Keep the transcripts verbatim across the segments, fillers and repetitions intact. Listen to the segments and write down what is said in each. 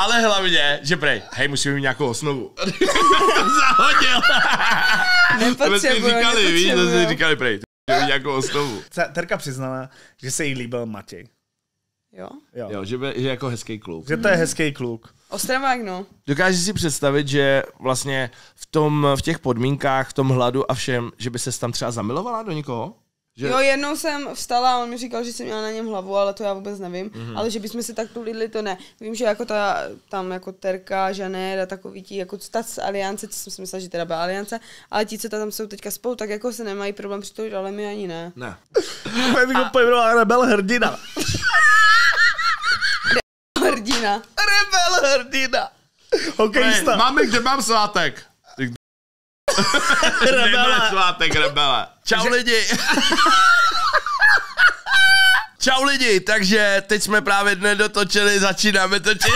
Ale hlavně, že prej, hej, musíme mít nějakou osnovu. Zahodil. Nepotřebuju, nepotřebuju. To jsme říkali, prej, musíme mít nějakou osnovu. Terka přiznala, že se jí líbil Matěj. Jo? Jo, jo že, by, že jako hezký kluk. Že to je hezký kluk. Ostravák, no. Dokážeš si představit, že vlastně v, tom, v těch podmínkách, v tom hladu a všem, že by ses tam třeba zamilovala do někoho? Že... Jo, jednou jsem vstala a on mi říkal, že jsem měla na něm hlavu, ale to já vůbec nevím. Mm-hmm. Ale že bychom se tak prulidli, to ne. Vím, že jako ta, tam jako Terka, Žanér a takový ti, jako ta z Aliance, co jsem si myslela, že teda byla Aliance, ale ti, co tam jsou teďka spolu, tak jako se nemají problém přijít, ale my ani ne. Ne. Já bych ho pojmenoval Rebel Hrdina. Hrdina. Rebel Hrdina. Hokejista. Máme, kde mám svátek. Rebele. Svátek, rebele. Čau lidi. Čau lidi, takže teď jsme právě dne dotočili, začínáme točit.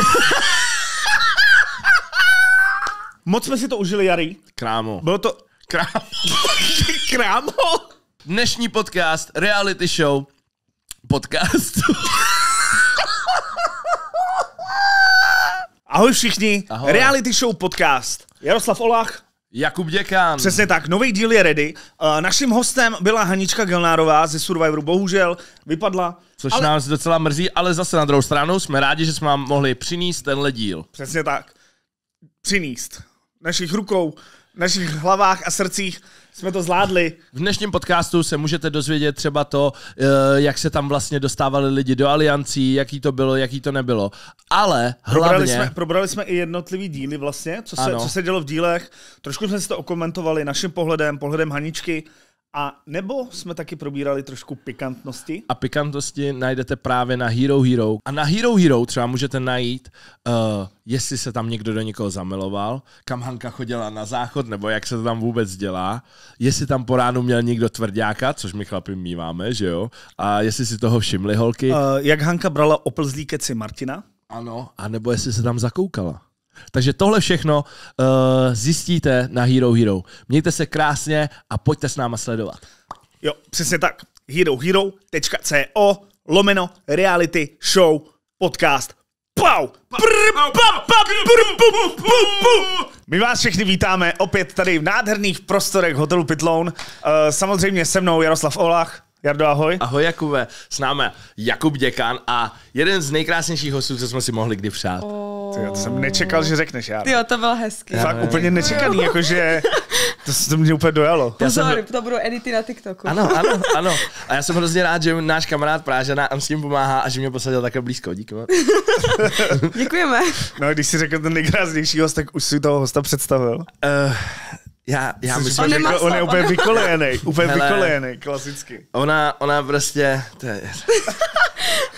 Moc jsme si to užili, Jary. Krámo. Bylo to... Krámo. Krámo. Dnešní podcast, reality show, podcast. Ahoj všichni, ahoj. Reality show podcast. Jaroslav Olah. Jakub Děkan. Přesně tak, nový díl je ready. Naším hostem byla Hanička Gelnárová ze Survivoru, bohužel vypadla. Což ale... nás docela mrzí, ale zase na druhou stranu jsme rádi, že jsme vám mohli přinést tenhle díl. Přesně tak. Přinést. Našich rukou, našich hlavách a srdcích jsme to zvládli. V dnešním podcastu se můžete dozvědět třeba to, jak se tam vlastně dostávali lidi do aliancí, jaký to bylo, jaký to nebylo. Ale hlavně... Probrali jsme, probrali jsme i jednotlivý díly vlastně, co se, co se dělo v dílech. Trošku jsme si to okomentovali naším pohledem, pohledem Haničky. A nebo jsme taky probírali trošku pikantnosti. A pikantnosti najdete právě na Hero Hero. A na Hero Hero třeba můžete najít, uh, jestli se tam někdo do někoho zamiloval, kam Hanka chodila na záchod, nebo jak se to tam vůbec dělá, jestli tam po ránu měl někdo tvrďáka, což my chlapi míváme, že jo? A jestli si toho všimli holky. Uh, jak Hanka brala oplzlý keci Martina. Ano, a nebo jestli se tam zakoukala. Takže tohle všechno uh, zjistíte na Hero Hero. Mějte se krásně a pojďte s náma sledovat. Jo, přesně tak. hero hero tečka co lomeno reality show podcast. Pau! My vás všechny vítáme opět tady v nádherných prostorech hotelu Pytloun. Uh, samozřejmě se mnou Jaroslav Olah. Jardo, ahoj. Ahoj, Jakube. S námi Jakub Děkan a jeden z nejkrásnějších hostů, co jsme si mohli kdy přát. Oh. Tyjo, to jsem nečekal, že řekneš, Jardo. Tyjo, to bylo hezké. Fakt ne, úplně nečekaný, jakože to, to mě úplně dojalo. Pozor, jsem... to budou edity na TikToku. Ano, ano, ano. A já jsem hrozně rád, že náš kamarád Prážana s tím pomáhá a že mě posadil takhle blízko. Díky. Děkujeme. No, když si řekl ten nejkrásnější host, tak už si toho hosta představil. Uh... Já, já myslím, že on, on je úplně vykolejený, úplně vykolejený, klasicky. Ona, ona prostě, je,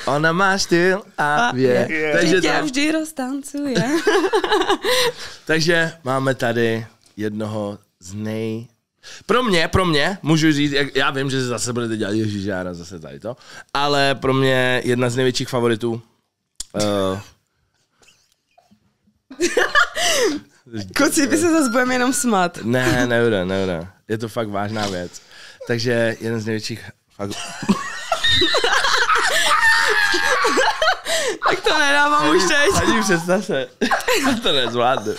ona má styl a je. je. Takže tě tam, vždy roztancuje. Takže máme tady jednoho z nej... Pro mě, pro mě, můžu říct, já vím, že zase budete dělat ježižára, zase tady to, ale pro mě jedna z největších favoritů. Uh... Kluci, by se zase budeme jenom smát. Ne, nebude, nebude. Je to fakt vážná věc. Takže jeden z největších... Fakt... Tak to nedávám ani, už teď. Ani představ se. Já to nezvládnu.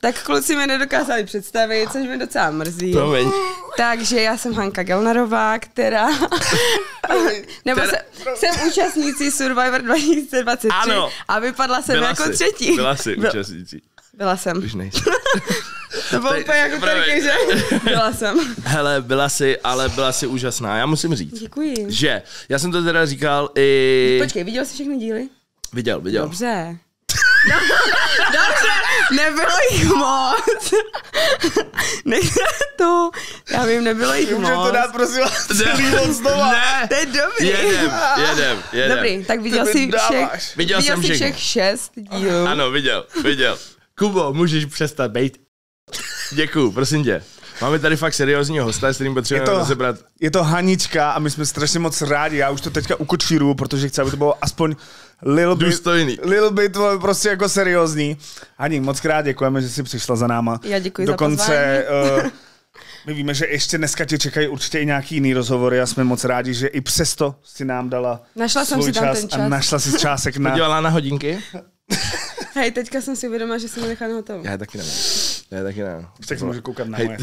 Tak kluci mi nedokázali představit, což mi docela mrzí. Promiň. Takže já jsem Hanka Gelnárová, která... Nebo teda... jsem, jsem účastnící Survivor dva tisíce dvacet tři. Ano. A vypadla jsem byla jako jsi, třetí. Byla jsi účastnící. Byla jsem. Už nejsem. To bylo úplně jako terky, že? Byla jsem. Hele, byla jsi, ale byla jsi úžasná. Já musím říct. Děkuji. Že, já jsem to teda říkal i... Počkej, viděl jsi všechny díly? Viděl, viděl. Dobře. Dobře, nebylo jich moc. Nejde to. Já vím, nebylo jich moc. Můžeme to dát, prosím vás, celý den znova. Ne, to je dobrý. Jedem, jedem, jedem. Dobrý, tak viděl jsi všech, viděl jsem jsi všech šest dílů. Ano, viděl, viděl. Kubo, můžeš přestat bejt. Děkuju, prosím tě. Máme tady fakt seriózního hosta, s kterým potřebujeme rozebrat. Je to Hanička a my jsme strašně moc rádi. Já už to teďka ukočíruju, protože chci, aby to bylo aspoň little bit, little bit prostě jako seriózní. Haník, moc krát děkujeme, že jsi přišla za náma. Já děkuji Dokonce, za pozvání. Uh, my víme, že ještě dneska tě čekají určitě i nějaký jiný rozhovory a jsme moc rádi, že i přesto si nám dala našla svůj jsem si čas, tam ten čas a našla si čásek na... Udělala na hodinky? Hej, teďka jsem si uvědomila, že jsem ho nechala na hotovo. Já taky nemám. Já taky nemám. Tak můžu koukat na moje.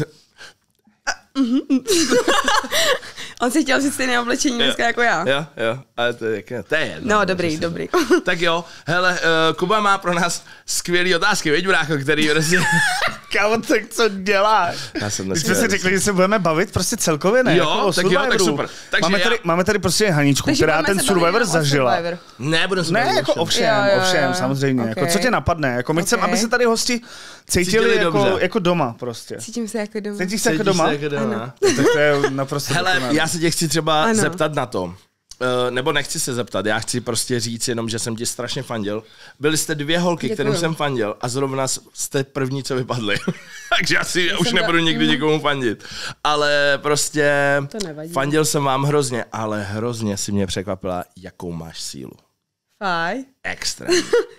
On si chtěl říct stejné oblečení dneska jako já. Jo, jo, ale to je, to je jedno. No, dobrý, dobrý. Tak jo, hele, uh, Kuba má pro nás skvělé otázky, veď, brácho, který prostě... Kámo, tak co děláš? Já jsem dneska... Když jsme si řekli, že se budeme bavit prostě celkově, ne? Jo, jako tak jo, tak super. Takže máme, já... tady, máme tady prostě Haničku, takže která ten Survivor zažila. Survivor. Ne, budeme Ne, jako ovšem, jo, jo, jo. ovšem, samozřejmě. Okay. Jako, co tě napadne? Jako, my okay. chceme, aby se tady hosti cítili, cítili jako, jako doma prostě. Cítím se jako doma. Cítíš se jako doma? Tak to je naprosto... Já se tě chci třeba ano. zeptat na to, nebo nechci se zeptat, já chci prostě říct jenom, že jsem ti strašně fandil. Byli jste dvě holky, Děkuju. kterým jsem fandil a zrovna jste první, co vypadli. Takže já si já už nebudu byla... nikdy nikomu fandit. Ale prostě fandil jsem vám hrozně, ale hrozně si mě překvapila, jakou máš sílu. Faj. Extra.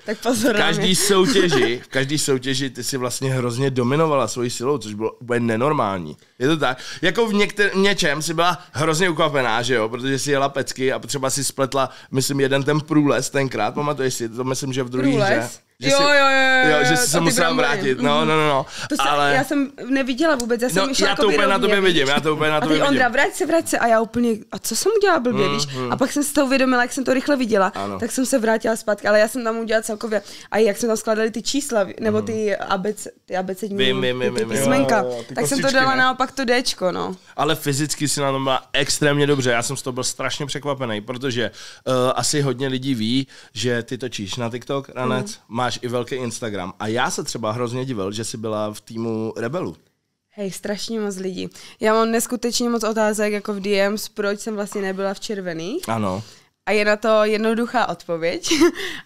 Tak pozor. V každý soutěži, v každý soutěži ty si vlastně hrozně dominovala svojí silou, což bylo úplně nenormální. Je to tak? Jako v někter, něčem si byla hrozně ukvapená, že jo, protože si jela pecky a třeba si spletla, myslím, jeden ten průles tenkrát, pamatuješ si, to myslím, že v druhý hře. Že jo, si, jo, jo, jo, jo, že jsi se musela vrátit. No, no, no, no. To se, ale... Já jsem neviděla vůbec, já jsem no, myšla já to jako úplně vyrovně, na tobě vidím, já to úplně na tobě vidím. A teď Ondra, vrať se, vrať se. A já úplně, a co jsem udělala blbě, mm, víš? Mm. A pak jsem si to uvědomila, jak jsem to rychle viděla, ano. tak jsem se vrátila zpátky, ale já jsem tam udělala celkově, a jak jsme tam skládali ty čísla, nebo ty abecední písmenka, tak jsem to dala naopak to Dčko, no. Ale fyzicky si na tom byla extrémně dobře, já jsem z toho byl strašně překvapený, protože asi hodně lidí ví, že ty točíš na TikTok, ranec, máš i velký Instagram. A já se třeba hrozně divil, že jsi byla v týmu Rebelu. Hej, strašně moc lidí. Já mám neskutečně moc otázek jako v D Ms, proč jsem vlastně nebyla v červených. Ano. A je na to jednoduchá odpověď.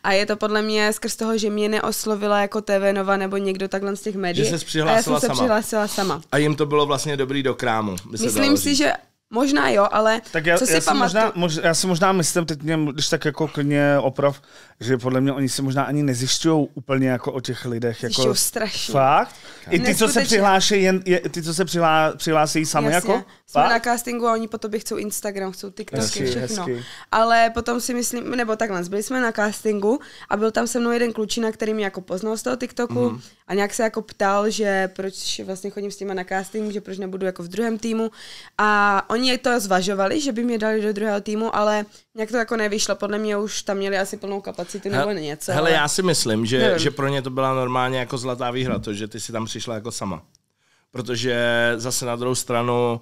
A je to podle mě skrz toho, že mě neoslovila jako T V Nova nebo někdo takhle z těch médií. Že jsi přihlásila a já jsem se sama. přihlásila sama. A jim to bylo vlastně dobrý do krámu. Myslím si, že... Možná jo, ale tak já, co si já pamatuju? Možná, mož, já si možná myslím, teď mě, když tak jako klidně oprav, že podle mě oni si možná ani nezjišťují úplně jako o těch lidech. Jako strašně. Fakt? I ty, co se přihláší, jen, je, ty, co se přihlá, přihlásí sami Jasně. jako? Jsme fakt? Na castingu a oni po tobě chcou Instagram, chcou TikToky, hezky, všechno. Hezky. Ale potom si myslím, nebo takhle, byli jsme na castingu a byl tam se mnou jeden klučina, který mě jako poznal z toho TikToku mm. a nějak se jako ptal, že proč vlastně chodím s těma na casting, že proč nebudu jako v druhém týmu. A oni to zvažovali, že by mě dali do druhého týmu, ale nějak to jako nevyšlo. Podle mě už tam měli asi plnou kapacitu nebo něco. Hele, ale... já si myslím, že, že pro ně to byla normálně jako zlatá výhra, to, že ty si tam přišla jako sama. Protože zase na druhou stranu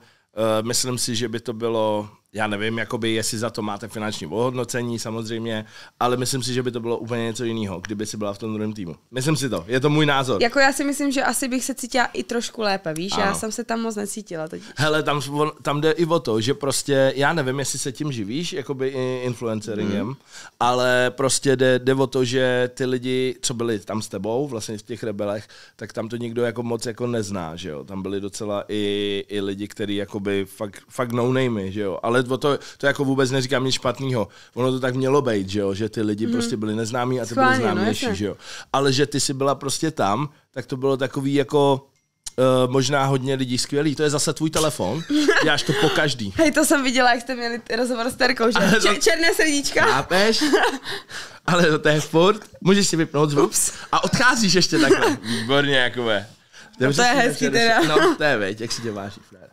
Uh, myslím si, že by to bylo, já nevím, jakoby, jestli za to máte finanční ohodnocení samozřejmě, ale myslím si, že by to bylo úplně něco jiného, kdyby si byla v tom druhém týmu. Myslím si to, je to můj názor. Jako já si myslím, že asi bych se cítila i trošku lépe, víš, ano. já jsem se tam moc necítila. Teď. Hele, tam, tam jde i o to, že prostě, já nevím, jestli se tím živíš, jakoby influenceringem, hmm. ale prostě jde, jde o to, že ty lidi, co byli tam s tebou, vlastně v těch Rebelech, tak tam to nikdo jako moc jako nezná, že jo, tam byli docela i, i lidi, kteří jakoby fakt, fakt no-namey, že jo, ale to, to jako vůbec neříkám nic špatného. Ono to tak mělo být, že jo, že ty lidi mm. prostě byli neznámí a ty byli známější, no, že jo. Ale že ty jsi byla prostě tam, tak to bylo takový jako uh, možná hodně lidí skvělý. To je zase tvůj telefon, děláš to po každý. Hej, to jsem viděla, jak jste měli rozhovor s Terkou, že? To... Černé srdíčka. Chápeš? Ale to je furt, můžeš si vypnout zvuk a odcházíš ještě takhle. Výborně, jakové. No to je hezký teda. No to je, veď, jak si tě váží, frér.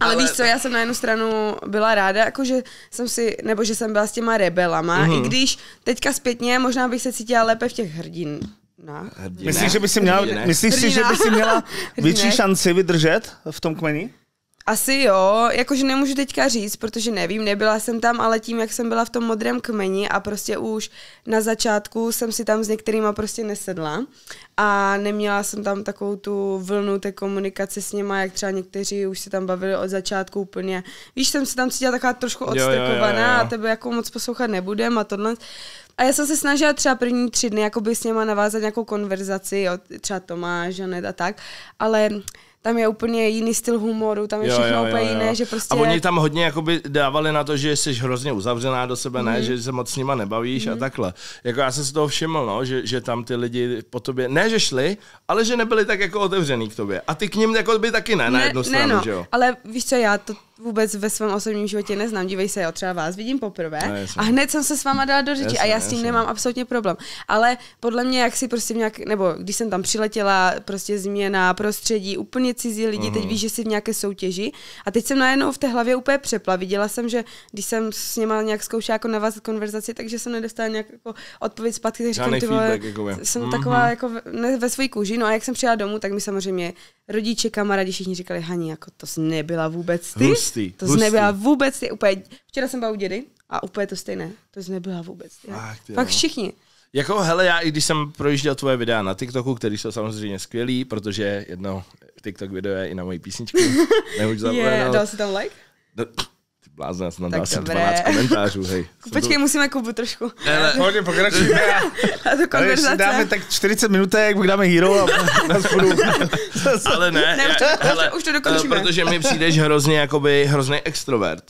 Ale, ale víš co, já jsem na jednu stranu byla ráda, jako že jsem si, nebo že jsem byla s těma Rebelama, mm-hmm. i když teďka zpětně možná bych se cítila lépe v těch hrdinách. Hrdina. Myslíš, že by si měla, myslíš si, že by si měla větší šanci vydržet v tom kmeni? Asi jo, jakože nemůžu teďka říct, protože nevím, nebyla jsem tam, ale tím, jak jsem byla v tom modrém kmeni a prostě už na začátku jsem si tam s některýma prostě nesedla a neměla jsem tam takovou tu vlnu té komunikace s něma, jak třeba někteří už se tam bavili od začátku úplně. Víš, jsem se tam cítila taková trošku odstrkovaná a tebe jako moc poslouchat nebudem a tohle. A já jsem se snažila třeba první tři dny jakoby s něma navázat nějakou konverzaci, jo, třeba Tomáš, Janet a tak, ale... Tam je úplně jiný styl humoru, tam je jo, všechno jo, úplně jo, jo. jiné, že prostě... A oni tam hodně jakoby dávali na to, že jsi hrozně uzavřená do sebe, mm. ne, že se moc s nima nebavíš mm. a takhle. Jako já jsem si toho všiml, no, že, že tam ty lidi po tobě, ne že šli, ale že nebyli tak jako otevřený k tobě. A ty k ním jako by taky ne, ne na jednu stranu, ne, no. že jo? Ale víš co, já to vůbec ve svém osobním životě neznám. Dívej se, já třeba vás vidím poprvé no, a hned jsem se s váma dala do řeči a já s tím nemám absolutně problém. Ale podle mě, jak si prostě nějak, nebo když jsem tam přiletěla, prostě změna prostředí, úplně cizí lidi, mm. teď víš, že jsi v nějaké soutěži a teď jsem najednou v té hlavě úplně přepla. Viděla jsem, že když jsem s něma nějak zkoušela jako navázat konverzaci, takže jsem nedostala nějak jako odpověď zpátky, takže říkám, ty vole, jsem mm-hmm. taková jako ve, ve své kůži. No a jak jsem přijela domů, tak mi samozřejmě rodiče, kamarádi všichni říkali, Hani, jako to jsi nebyla vůbec ty. Hustý, to jsi hustý. nebyla vůbec ty. Úplně, včera jsem byla u dědy a úplně to stejné. To jsi nebyla vůbec ty. Pak všichni. Jako, hele, já i když jsem projížděl tvoje videa na TikToku, který jsou samozřejmě skvělý, protože jedno TikTok video je i na moji písničku. Nemůžu zapomenout. Dal jsi tam like? No, ty blázna, já jsem tam dal asi dvanáct komentářů, hej. Počkej, tu... musíme Kubu trošku. Hele, hodně pokračujeme. A to konverzace. Dáme tak čtyřicet minutek, pak dáme Hero a nás budu... Ale ne, ne já, už, to, hele, už to dokončíme. Protože mi přijdeš hrozně, jakoby, hrozný extrovert.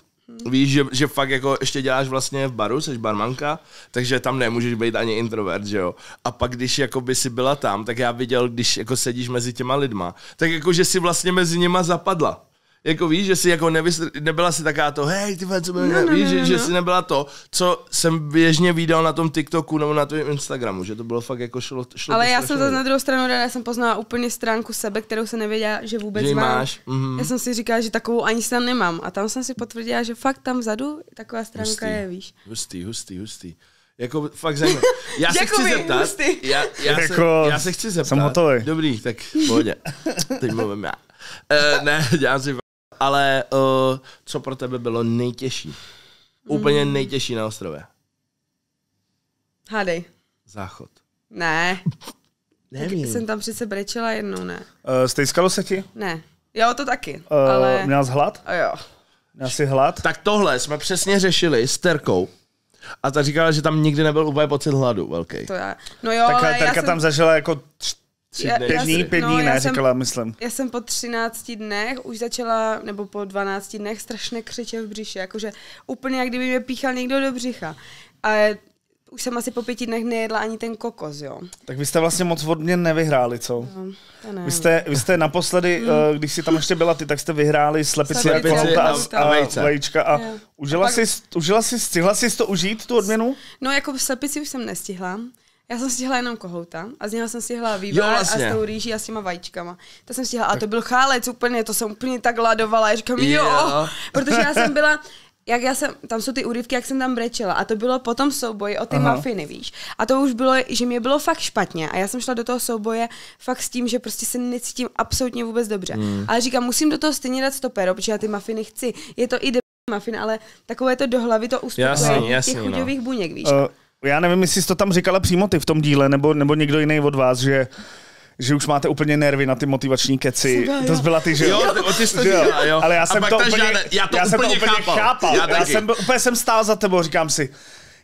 Víš, že, že fakt jako ještě děláš vlastně v baru, jsi barmanka, takže tam nemůžeš být ani introvert, že jo. A pak když jakoby si byla tam, tak já viděl, když jako sedíš mezi těma lidma, tak jako že si vlastně mezi nima zapadla. Jako víš, že si jako nevysl... nebyla si taká to, hej, ty vole, co by... no, no, víš, no, no, že, že si nebyla to, co jsem běžně viděl na tom TikToku nebo na tvém Instagramu, že to bylo fakt jako šlo, šlo ale já jsem to na druhou stranu ráda, já jsem poznala úplně stránku sebe, kterou jsem nevěděla, že vůbec že mám. Máš. Mm-hmm. Já jsem si říkala, že takovou ani snad nemám a tam jsem si potvrdila, že fakt tam vzadu taková stránka hustý, je, víš. Hustý, hustý, hustý. Jako fakt zajímavé. Já se chci zeptat. Já, já, jako, se, já se chci zeptat. Jsem hotový. Dobrý, tak pohodě. Teď mluvím já. Uh, ne, dělám si ale uh, co pro tebe bylo nejtěžší? Úplně mm. nejtěžší na ostrově. Hádej. Záchod. Ne. Nevím. Jsem tam přece brečela jednou, ne. Uh, stejskalo se ti? Ne. Jo, to taky. Uh, ale... Měla jsi hlad? A jo. Měla jsi hlad? Tak tohle jsme přesně řešili s Terkou. A ta říkala, že tam nikdy nebyl úplně pocit hladu velký. To já. No jo, tak ale Terka já jsem... tam zažila jako... Já, pět dní, pět dní, no, ne, jsem, říkala, myslím. Já jsem po třinácti dnech už začala, nebo po dvanácti dnech strašně křičet v břiše, jakože úplně jak kdyby mě píchal někdo do břicha. A už jsem asi po pěti dnech nejedla ani ten kokos, jo. Tak vy jste vlastně moc od mě nevyhráli, co? No, to ne. Vy jste, vy jste naposledy, mm. když jsi tam ještě byla ty, tak jste vyhráli slepici, slepici a, a, a, a vajíčka. vajíčka a yeah. užila, a pak... jsi, užila jsi, stihla jsi to užít, tu odměnu? No jako slepici už jsem nestihla. Já jsem stihla jenom kohouta a z něho jsem stihla vývar a s tou rýží a s těma vajíčkama. To jsem stihla a to byl chálec úplně, to jsem úplně tak ladovala, já říkám jo, yeah. protože já jsem byla, jak já jsem, tam jsou ty úryvky, jak jsem tam brečela a to bylo potom souboj o ty Aha. mafiny, víš. A to už bylo, že mě bylo fakt špatně a já jsem šla do toho souboje fakt s tím, že prostě se necítím absolutně vůbec dobře. Mm. Ale říkám, musím do toho stejně dát stopero, protože já ty mafiny chci. Je to i mafin, ale takové to do hlavy to uspokojuje těch chuťových no. buněk, víš. Uh. Já nevím, jestli jsi to tam říkala přímo ty v tom díle, nebo, nebo někdo jiný od vás, že, že už máte úplně nervy na ty motivační keci. Byla, to byla ty, že jo? Jo, ty jsi to dělala, jo. Ale já jsem to úplně, žádne, já to já úplně, jsem to úplně chápal. chápal. Já, já jsem, úplně jsem stál za tebou, říkám si,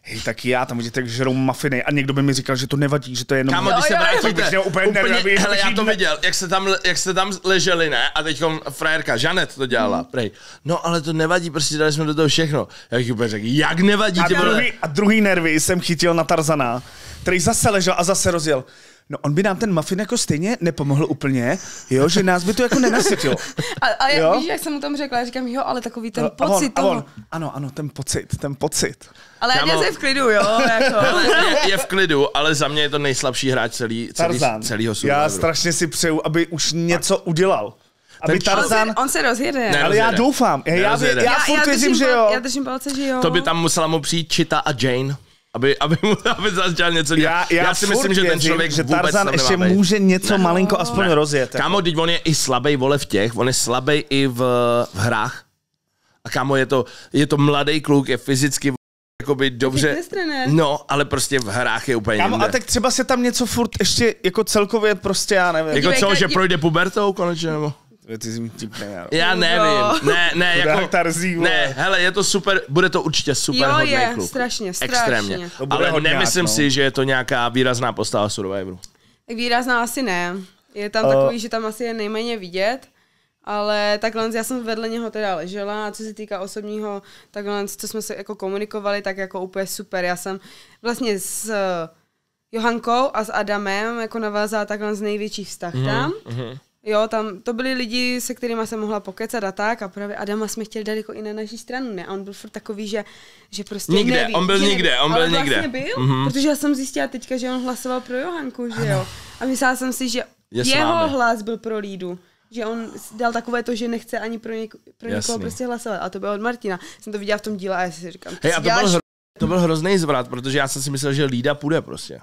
hej, taky já tam vidíte, jak žerou mafiny a někdo by mi říkal, že to nevadí, že to je jenom... Kámo, když se vrátíte, úplně nervy. Hele, já to viděl, jak se tam, jak se tam leželi, ne? A teďkom frajerka Žanet to dělala, prej. No, ale to nevadí, prostě dali jsme do toho všechno. Já bych úplně řekl, jak nevadí, ty vole. A druhý nervy jsem chytil na Tarzana, který zase ležel a zase rozjel. No, on by nám ten muffin jako stejně nepomohl úplně, jo, že nás by to jako nenasytilo. A, a jak víš, jak jsem mu tam řekla, já říkám, jo, ale takový ten no, pocit a on, toho... a on. Ano, ano, ten pocit, ten pocit. Ale já jsem v klidu, jo, jako. je, je v klidu, ale za mě je to nejslabší hráč celý, celý, celýho Survivoru. Já strašně si přeju, aby už něco tak. udělal. Aby Tarzan... On se, on se rozjede. Ale já doufám, já, já, já, já furt věřím, že jo. Já držím palce, že jo. To by tam musela mu přijít Chita a Jane. Aby, aby, aby začal něco dělat. Já, já, já si myslím, že ten člověk že vůbec Tarzan ještě být. může něco ne. malinko aspoň ne. rozjet. Jako. Kámo, teď on je i slabý, vole, v těch. On je slabý i v, v hrách. A kámo, je to, je to mladý kluk, je fyzicky jakoby dobře. No, ale prostě v hrách je úplně kámo, a tak třeba se tam něco furt ještě jako celkově prostě, já nevím. Jako co, že projde pubertou konečně nebo? Ty jsi mi tipnej, já nevím, ne, ne, jako, tarzí, ne, hele, je to super, bude to určitě super hodný kluk. Jo, je, kluk. strašně, strašně. Extrémně, ale hodňák, nemyslím no. si, že je to nějaká výrazná postava Survivoru. Tak výrazná asi ne, je tam uh. takový, že tam asi je nejméně vidět, ale takhle, já jsem vedle něho teda ležela a co se týká osobního, takhle, co jsme se jako komunikovali, tak jako úplně super, já jsem vlastně s... Johankou a s Adamem jako navázala takhle z největších vztah tam. Mm, mm. Jo, tam to byli lidi, se kterými jsem mohla pokecat a tak, a právě Adama jsme chtěli daleko i na naší stranu, ne? A on byl furt takový, že, že prostě nikde, neví. On byl nikde, on byl nikde. Vlastně byl, mm-hmm. protože já jsem zjistila teďka, že on hlasoval pro Johanku, že jo? A myslela jsem si, že yes, jeho máme. hlas byl pro Lídu. Že on dal takové to, že nechce ani pro, něk pro někoho prostě hlasovat. A to bylo od Martina. Jsem to viděla v tom díle a já si říkám, hey, a to, děláš... byl hro... to byl hrozný zvrat, protože já jsem si myslel, že Lída půjde prostě.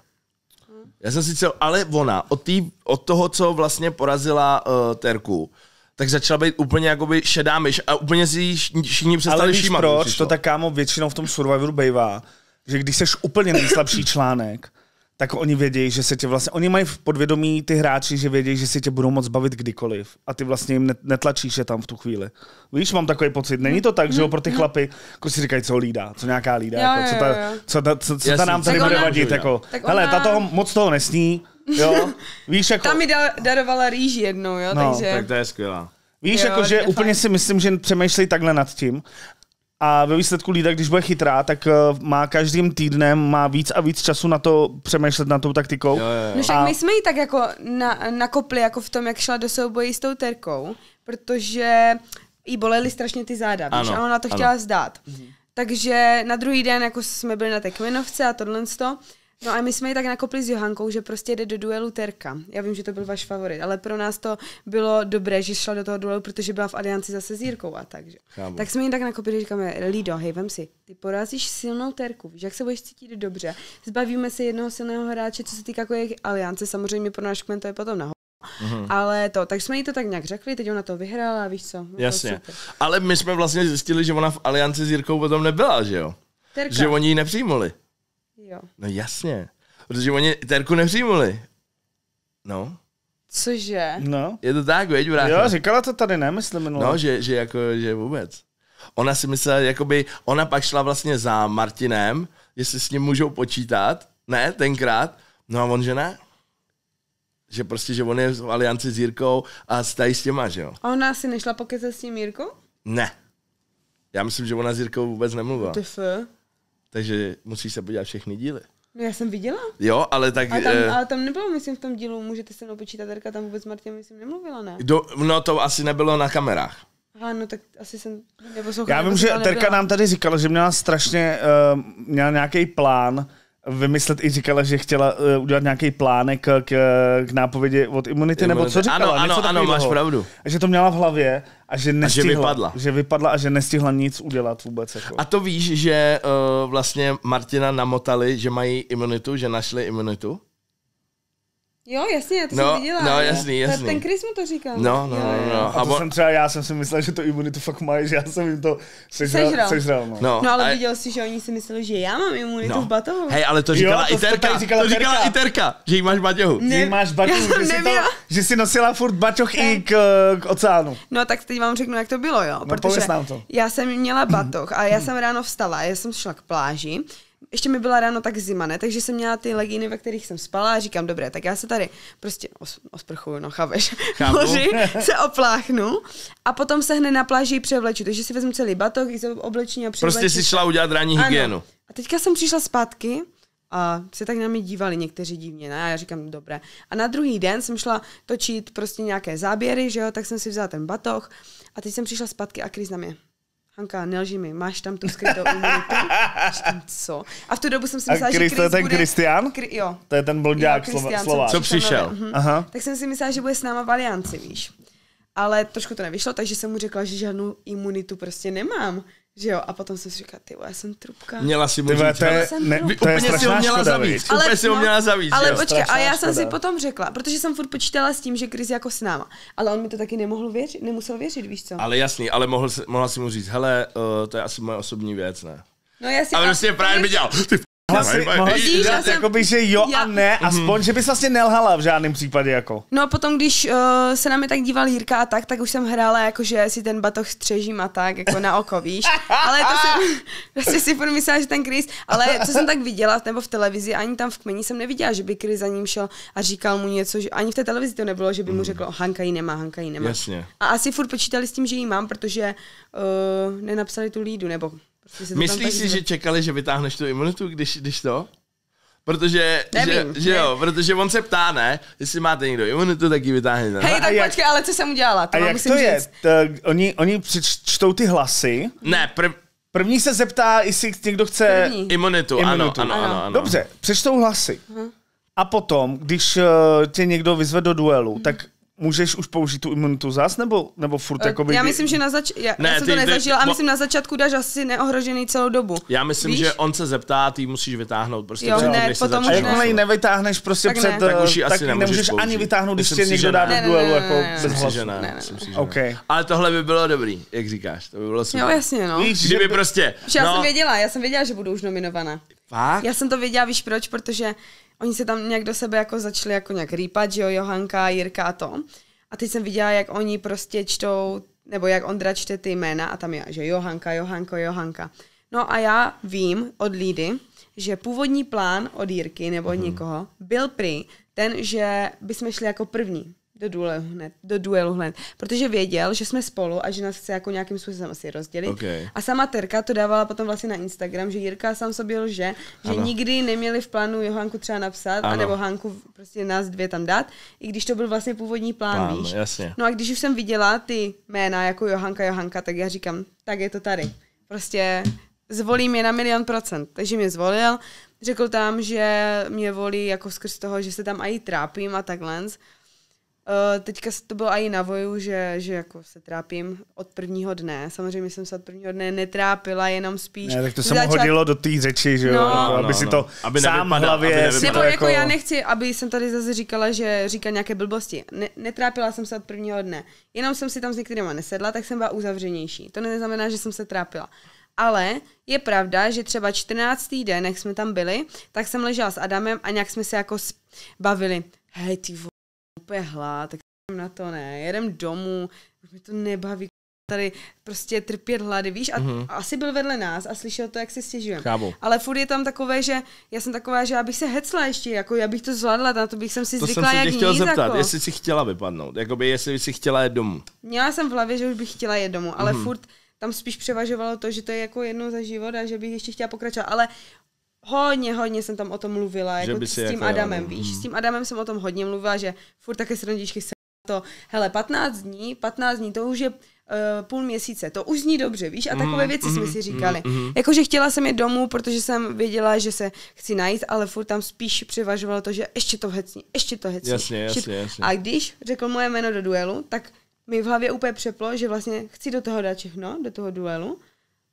Já jsem si cel, ale ona od, tý, od toho, co vlastně porazila uh, Terku, tak začala být úplně jakoby šedá myš a úplně si všichni přestali všímat. Ale proč to tak, kámo, většinou v tom Survivoru bývá, že když seš úplně nejslabší článek, tak oni vědí, že se tě vlastně, oni mají v podvědomí ty hráči, že vědí, že se tě budou moc bavit kdykoliv a ty vlastně jim netlačíš je tam v tu chvíli. Víš, mám takový pocit, není to tak, že jo, pro ty chlapy, jako si říkají, co lída, co nějaká lída, jo, jako, co, ta, co, ta, co, co ta nám tady bude vadit, jako, hele, ta toho moc toho nesní, jo, víš, jako. Ta mi da, darovala rýži jednou, jo, no, takže. Tak to je skvělá. Víš, jo, jako, že úplně fajn. Si myslím, že přemýšlej takhle nad tím. A ve výsledku Lída, když bude chytrá, tak má každým týdnem má víc a víc času na to přemýšlet nad tou taktikou. Jo, jo, jo. No však a... my jsme ji tak jako na, nakopli jako v tom, jak šla do souboji s tou Terkou, protože jí bolely strašně ty záda, ano, víš? A ona to ano. chtěla zdát. Mhm. Takže na druhý den jako jsme byli na té kmenovce a tohle to. No a my jsme ji tak nakopli s Johankou, že prostě jde do duelu Terka. Já vím, že to byl váš favorit, ale pro nás to bylo dobré, že šla do toho duelu, protože byla v alianci zase s Jirkou a takže. Tak jsme ji tak nakopili, že říkáme, Lido, hej, vem si, ty porazíš silnou Terku, víš, jak se budeš cítit dobře. Zbavíme se jednoho silného hráče, co se týká jako aliance, samozřejmě pro náš kmen to je potom nahoře. Mm-hmm. Ale to, tak jsme jí to tak nějak řekli, teď ona to vyhrála, víš co. Jasně, ale my jsme vlastně zjistili, že ona v alianci s Jirkou potom nebyla, že jo? Terka. Že oni ji nepřijmuli. Jo. No jasně, protože oni Terku nepřijmuli. No. Cože? No. Je to tak, veď, brácho. Jo, říkala to tady, ne, myslím minulé. No, že, že jako, že vůbec. Ona si myslela, jakoby, ona pak šla vlastně za Martinem, jestli s ním můžou počítat, ne, tenkrát, no a on, že ne. Že prostě, že on je v alianci s Jirkou a stají s těma, že jo. A ona si nešla pokecat s tím Jirkou? Ne. Já myslím, že ona s Jirkou vůbec nemluvila. Ty f... Takže musíš se podívat všechny díly. No já jsem viděla. Jo, ale tak... A tam, ale tam nebylo, myslím, v tom dílu, můžete se mnou počítat, Terka tam vůbec Martin, myslím, nemluvila, ne? Do, no to asi nebylo na kamerách. Aha, no tak asi jsem... Já vím, že Terka nám tady říkala, že měla strašně, uh, měla nějaký plán vymyslet i říkala, že chtěla uh, udělat nějaký plánek k, k, k nápovědi od imunity, imunity, nebo co říkala? Ano, ano, ano, máš pravdu. A že to měla v hlavě a že nestihla, a že vypadla. že vypadla a že nestihla nic udělat vůbec. Jako. A to víš, že uh, vlastně Martina namotali, že mají imunitu, že našli imunitu? Jo, jasně, to no, jsem viděla. No, jasný, jasný. Ten Chris mu to říkal. No, no, jo, no, no. A, a to bo... jsem třeba, já jsem si myslel, že to imunitu fakt mají, že já jsem jim to sežral. sežral. sežral no. No, no, ale a... viděl jsi, že oni si mysleli, že já mám imunitu no. v batohu. Hej, ale to říkala jo, to i Terka, říkala to říkala terka. i Terka, že jí máš baťohu. Ne, jí máš baťohu, že, jsi to, že jsi nosila furt baťoh i k, k oceánu. No tak teď vám řeknu, jak to bylo, jo. No, protože to. Já jsem měla batoh a já jsem ráno vstala, já jsem šla k pláži. Ještě mi byla ráno tak zima, ne? Takže jsem měla ty legíny, ve kterých jsem spala a říkám, dobré, tak já se tady prostě os, osprchuju, no chápeš, moři, se opláchnu a potom se hned na pláži převleču, takže si vezmu celý batoh, i oblečení a převleču. Prostě si šla udělat ranní hygienu. Ano. A teďka jsem přišla zpátky a se tak na mě dívali někteří divně, ne? A já říkám, dobré. A na druhý den jsem šla točit prostě nějaké záběry, že jo, tak jsem si vzala ten batoh a teď jsem přišla zpátky a Chris na mě. Hanka, nelži mi, máš tam tu skrytou imunitu? Co? A v tu dobu jsem si myslela, že Chris to je ten Kristián? Bude... Kri... Jo. To je ten blondiák Slovák. Co přišel? Mhm. Aha. Tak jsem si myslela, že bude s náma v alianci, víš. Ale trošku to nevyšlo, takže jsem mu řekla, že žádnou imunitu prostě nemám. Že jo, a potom jsem si říkala, ty, já jsem trubka. Měla si mu říct, ale je, jsem ne, to je Úplně si ho měla zavíc, ale, úplně si ho měla zavíc. Ale počkej, a já škoda. jsem si potom řekla, protože jsem furt počítala s tím, že Chris je jako s náma. Ale on mi to taky nemohl věřit, nemusel věřit, víš co. Ale jasný, ale mohl, mohla si mu říct, hele, uh, to je asi moje osobní věc, ne? No jasně. Ale prostě právě by dělal, ty Vlastně, jakoby, že jo já, a ne, aspoň, uh-huh. že bys vlastně nelhala v žádném případě jako. No a potom, když uh, se na mě tak díval Jirka a tak, tak už jsem hrála jako, že si ten batoh střežím a tak, jako na oko, víš. Ale to jsem, prostě si furt myslela, že ten Chris, ale co jsem tak viděla, nebo v televizi, ani tam v kmeni jsem neviděla, že by Chris za ním šel a říkal mu něco, že ani v té televizi to nebylo, že by mu řekl, Hanka ji nemá, Hanka ji nemá. Jasně. A asi furt počítali s tím, že ji mám, protože uh, nenapsali tu Lídu, nebo... Myslíš si, že čekali, že vytáhneš tu imunitu, když, když to? Protože, že, že jo, protože on se ptá, ne, jestli máte někdo imunitu, tak ji vytáhne. Hej, tak jak, počkej, ale co jsem udělala? To a jak to je? To, oni, oni přečtou ty hlasy. Ne, prv... První se zeptá, jestli někdo chce imunitu. Imunitu. Ano, ano, ano, ano, ano. Dobře, přečtou hlasy. Uh-huh. A potom, když uh, tě někdo vyzve do duelu, uh-huh. tak můžeš už použít tu imunitu zás, nebo, nebo furt jakoby... Já myslím, že na zač... já, ne, já jsem ty, to nezažila ty, a myslím, no... na začátku dáš asi neohrožený celou dobu. Já myslím, víš? Že on se zeptá, ty musíš vytáhnout prostě jo, před ne, než potom se začne. A jakmile ji nevytáhneš prostě tak před... Ne. Tak už ji asi nemůžeš, nemůžeš ani vytáhnout, když tě někdo dá do duelu jako bez hlasu. Ale tohle by bylo dobrý, jak říkáš, to by bylo super. Jo, jasně, no. Kdyby prostě... Já jsem věděla, já jsem věděla, že budu už nominovaná. Já jsem to věděla, víš proč, protože oni se tam nějak do sebe jako začali jako nějak rýpat, že jo, Johanka, Jirka a to. A teď jsem viděla, jak oni prostě čtou, nebo jak Ondra čte ty jména a tam je, že Johanka, Johanko, Johanka. No a já vím od Lídy, že původní plán od Jirky nebo od mm-hmm. někoho byl prý ten, že bychom šli jako první do duelu hned, do duelu hned, protože věděl, že jsme spolu a že nás chce jako nějakým způsobem asi rozdělit. Okay. A sama Terka to dávala potom vlastně na Instagram, že Jirka sám sobě lže, že ano. nikdy neměli v plánu Johanku třeba napsat, ano. anebo Hanku prostě nás dvě tam dát, i když to byl vlastně původní plán, plán víš. Jasně. No a když už jsem viděla ty jména jako Johanka, Johanka, tak já říkám, tak je to tady. Prostě zvolím je na milion procent. Takže mě zvolil, řekl tam, že mě volí jako skrz toho, že se tam aj trápím a takhle. Uh, teďka to bylo i na Voju, že, že jako se trápím od prvního dne. Samozřejmě jsem se od prvního dne netrápila, jenom spíš... Ne, tak to se začát... hodilo do té řeči, že jo? No, jako, aby no, si to no. aby sám nevypadal, hlavě... Aby nebo jako já nechci, aby jsem tady zase říkala, že říká nějaké blbosti. Ne, netrápila jsem se od prvního dne. Jenom jsem si tam s některýma nesedla, tak jsem byla uzavřenější. To neznamená, že jsem se trápila. Ale je pravda, že třeba čtrnáctý den, jak jsme tam byli, tak jsem ležela s Adamem a nějak jsme se jako bavili. Hej, ty vo... úplně hlad, tak na to ne, jedem domů, už mi to nebaví tady prostě trpět hlady, víš, a mm-hmm. asi byl vedle nás a slyšel to, jak se stěžujeme. Ale furt je tam takové, že já jsem taková, že já bych se hecla ještě, jako já bych to zvládla, na to bych jsem si to zvykla jsem jak nic. To jsem se chtěl zeptat, jako. Jestli si chtěla vypadnout, jakoby jestli si chtěla jít domů. Měla jsem v hlavě, že už bych chtěla jít domů, ale mm-hmm. furt tam spíš převažovalo to, že to je jako jednou za život a že bych ještě chtěla pokračovat, ale hodně, hodně jsem tam o tom mluvila, jako s tím jako Adamem, víš, hmm. s tím Adamem jsem o tom hodně mluvila, že furt také srandičky se to, hele, patnáct dní, patnáct dní, to už je uh, půl měsíce, to už zní dobře, víš, a takové věci mm, jsme si říkali. Mm, mm, Jakože chtěla jsem jít domů, protože jsem věděla, že se chci najít, ale furt tam spíš převažovalo to, že ještě to hecní, ještě to hecní. Jasně, ještě... jasně, jasně. A když řekl moje jméno do duelu, tak mi v hlavě úplně přeplo, že vlastně chci do toho dát všechno, do toho duelu.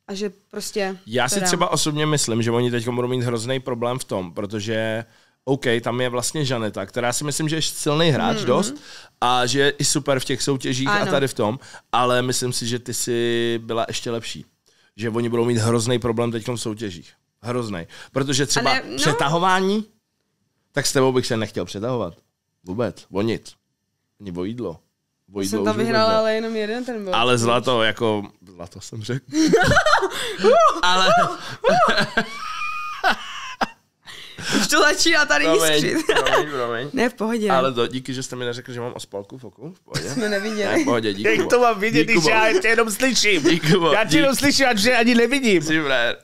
A že prostě... Já si třeba osobně myslím, že oni teď budou mít hrozný problém v tom, protože OK, tam je vlastně Žaneta, která si myslím, že je silný hráč mm-hmm. dost a že je i super v těch soutěžích ano. a tady v tom, ale myslím si, že ty jsi byla ještě lepší. Že oni budou mít hrozný problém teď v soutěžích. Hrozný. Protože třeba ne, no. přetahování, tak s tebou bych se nechtěl přetahovat. Vůbec. O nic. Ani o jídlo. Já jsem tam vyhrala, ale jenom jeden ten byl. Ale zlato, jako... Zlato jsem řekl. ale... Už to začíná tady jiskřit. Promiň, promiň. Ne, v pohodě. Ale to, díky, že jste mi neřekl, že mám ospalku v oku. V pohodě. Jsme neviděli. Ne, v pohodě, díky. Jak to mám vidět, když já tě jenom slyším. Díky, bo. Já tě jenom slyším, a že ani nevidím. Super.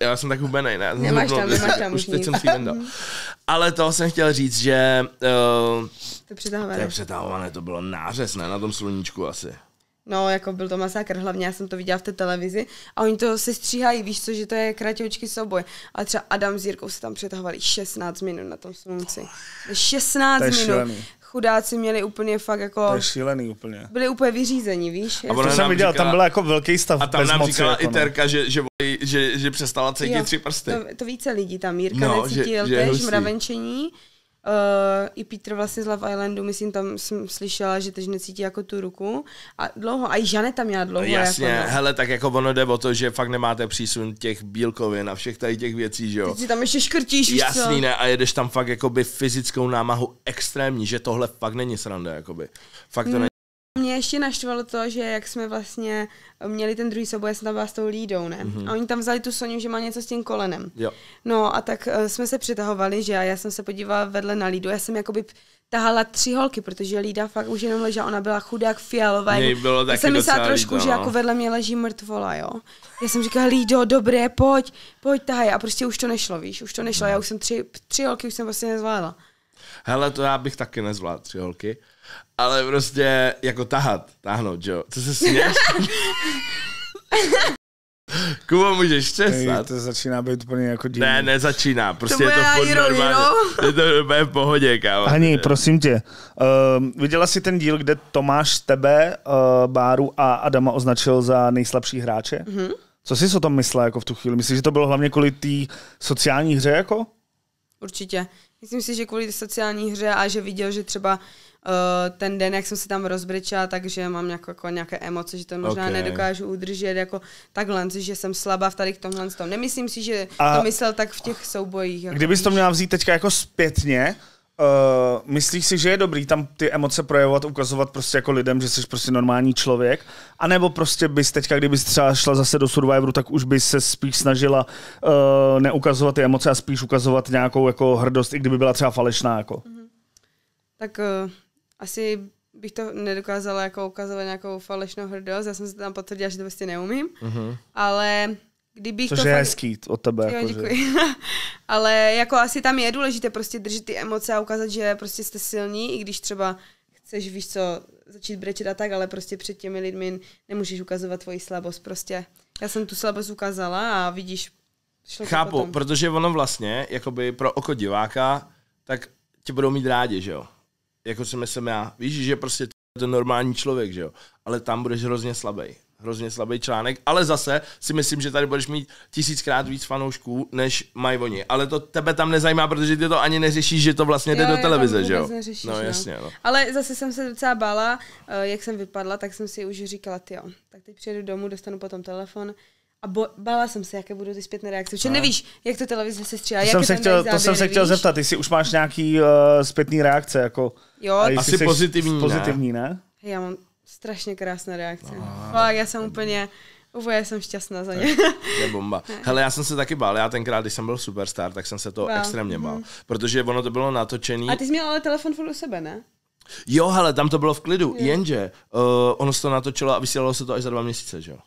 Já jsem tak hubenej, ne? Nemáš tam, nemáš tam už nic. Ale to jsem chtěl říct, že uh, to přetahované. To přetahované, to bylo nářez, ne? Na tom sluníčku asi. No, jako byl to masakr, hlavně já jsem to viděla v té televizi a oni to se stříhají, víš co, že to je kratoučký souboj. A třeba Adam s Jirkou se tam přetahovali šestnáct minut na tom slunci. šestnáct minut. Chudáci měli úplně fakt jako... To je šílený úplně. Byli úplně vyřízení, víš? A to jsem viděl, říkala, tam byl jako velký stav bezmoci. A tam nám říkala i Terka, no. že, že, že, že přestala cítit jo, tři prsty. To, to více lidí tam. Jirka no, necítil též mravenčení. Uh, I Petr vlastně z Love Islandu, myslím, tam jsem slyšela, že teď necítí jako tu ruku. A dlouho, a i Žaneta měla dlouho. Jasně, jako, hele, tak jako ono jde o to, že fakt nemáte přísun těch bílkovin a všech tady těch věcí, že jo. Ty si tam ještě škrtíš, víš co? Jasný, ne, a jedeš tam fakt jakoby fyzickou námahu extrémní, že tohle fakt není sranda, jakoby. Fakt to není. Mě ještě naštvalo to, že jak jsme vlastně měli ten druhý souboj, já jsem tam byla s tou Lídou, ne? Mm-hmm. A oni tam vzali tu Soňu, že má něco s tím kolenem. Jo. No a tak uh, jsme se přitahovali, že já jsem se podívala vedle na Lídu, já jsem jakoby tahala tři holky, protože Lída fakt už jenom ležela, ona byla chudá jak fialová. Já jsem myslela trošku, líto, že jako vedle mě leží mrtvola, jo. Já jsem říkala, Lído, dobré, pojď, pojď, tahaj. A prostě už to nešlo, víš, už to nešlo, no. Já už jsem tři, tři holky, už jsem vlastně nezvládla. Hele, to já bych taky nezvládl tři holky. Ale prostě jako tahat, táhnout, jo. Co se směš? Kubo, můžeš přestat. To začíná být úplně jako divný. Ne, nezačíná, prostě to je to pod normálně. Je to v pohodě, kámo. Hani, prosím tě, uh, viděla jsi ten díl, kde Tomáš tebe, uh, Báru a Adama označil za nejslabší hráče? Mm-hmm. Co jsi o tom myslela jako v tu chvíli? Myslíš, že to bylo hlavně kvůli té sociální hře jako? Určitě. Myslím si, že kvůli sociální hře a že viděl, že třeba Uh, ten den, jak jsem se tam rozbrečela, takže mám nějak, jako, nějaké emoce, že to možná okay. nedokážu udržet jako takhle, že jsem slabá v tady k tomhle. Nemyslím si, že a to myslel tak v těch soubojích. Jako kdybys to měla vzít teďka jako zpětně, uh, myslíš si, že je dobrý tam ty emoce projevovat, ukazovat prostě jako lidem, že jsi prostě normální člověk? A nebo prostě bys teďka, kdybys třeba šla zase do Survivoru, tak už bys se spíš snažila uh, neukazovat ty emoce a spíš ukazovat nějakou jako hrdost, i kdyby byla třeba falešná? Jako. Mm-hmm. Tak Uh... asi bych to nedokázala jako ukazovat nějakou falešnou hrdost, já jsem se tam potvrdila, že to vlastně neumím, mm-hmm. ale kdybych což to... Což je fakt hezký od tebe. Jo, jako děkuji. Že ale jako asi tam je důležité prostě držet ty emoce a ukázat, že prostě jste silní, i když třeba chceš, víš co, začít brečet a tak, ale prostě před těmi lidmi nemůžeš ukazovat tvoji slabost prostě. Já jsem tu slabost ukázala a vidíš... Chápu, potom. Protože ono vlastně, jakoby pro oko diváka, tak tě budou mít rádi, že jo? Jako jsem myslím já, víš, že prostě to normální člověk, že jo, ale tam budeš hrozně slabý, hrozně slabý článek, ale zase si myslím, že tady budeš mít tisíckrát víc fanoušků, než mají oni, ale to tebe tam nezajímá, protože ty to ani neřešíš, že to vlastně jde jo, do televize, že jo, neřešíš, no jasně, no. Ale zase jsem se docela bála, jak jsem vypadla, tak jsem si už říkala, tyjo, tak teď přijedu domů, dostanu potom telefon, a bo, bála jsem se, jaké budou ty zpětné reakce. Protože nevíš, jak to televize se střílá. To, jak jsem, se chtěl, záběr, to jsem se chtěl zeptat, jestli už máš nějaký uh, zpětné reakce. Jako, jo, asi pozitivní, pozitivní, ne? ne? Hej, já mám strašně krásné reakce. No, Fakt, já jsem úplně, úplně jsem šťastná za ně. To je bomba. Hele, já jsem se taky bál. Já tenkrát, když jsem byl superstar, tak jsem se to bál. extrémně bál. Mm-hmm. Protože ono to bylo natočený. A ty jsi měl ale telefon furt u sebe, ne? Jo, hele, tam to bylo v klidu. Jo. Jenže uh, ono se to natočilo a vysílalo se to až za dva měsíce, že jo?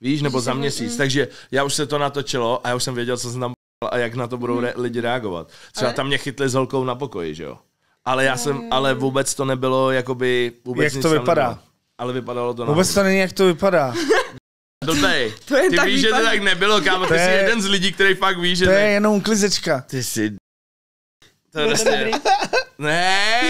Víš, nebo za měsíc, takže já už se to natočilo a já už jsem věděl, co jsem tam a jak na to budou re- lidi reagovat. Třeba ale... tam mě chytli s holkou na pokoji, že jo? Ale já jsem, ale vůbec to nebylo, jakoby vůbec jak nic to vypadá? Nebylo, ale vypadalo to na vůbec to není, jak to vypadá. Dodej, to je ty tak víš, vypadá. Že to tak nebylo, kámo, ty je... jsi jeden z lidí, který fakt ví, že to je ne... jenom klizečka. Ty jsi... To je prostě... Ne,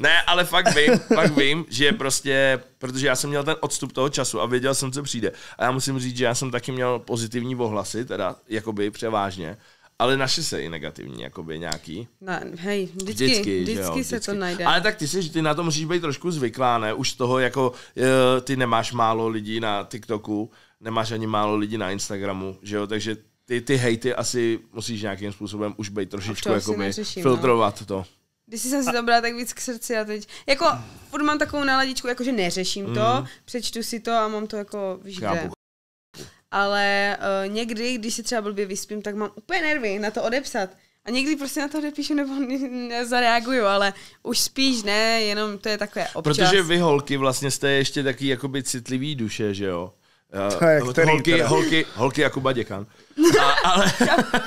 ne, ale fakt vím, fakt vím, že prostě, protože já jsem měl ten odstup toho času a věděl jsem, co přijde. A já musím říct, že já jsem taky měl pozitivní ohlasy, teda jakoby převážně, ale naše se i negativní, jakoby nějaký. Ne, hej, vždycky, vždycky, vždycky, jo, vždycky se to najde. Ale tak ty jsi, ty na to musíš být trošku zvyklá, ne? Už toho jako, ty nemáš málo lidí na TikToku, nemáš ani málo lidí na Instagramu, že jo, takže ty, ty hejty asi musíš nějakým způsobem už být trošičku jakoby, neřeším, filtrovat no. to. Když jsem si to brala tak víc k srdci a teď, jako furt mám takovou náladičku, jako že neřeším mm. to, přečtu si to a mám to jako, víš kde. Ale uh, někdy, když si třeba blbě vyspím, tak mám úplně nervy na to odepsat. A někdy prostě na to odepíšu nebo nezareaguju, ale už spíš ne, jenom to je takové občas. Protože vy holky vlastně jste ještě taky jakoby citlivý duše, že jo? Uh, je, který, holky, holky, holky, holky Jakuba Děkan. Ale...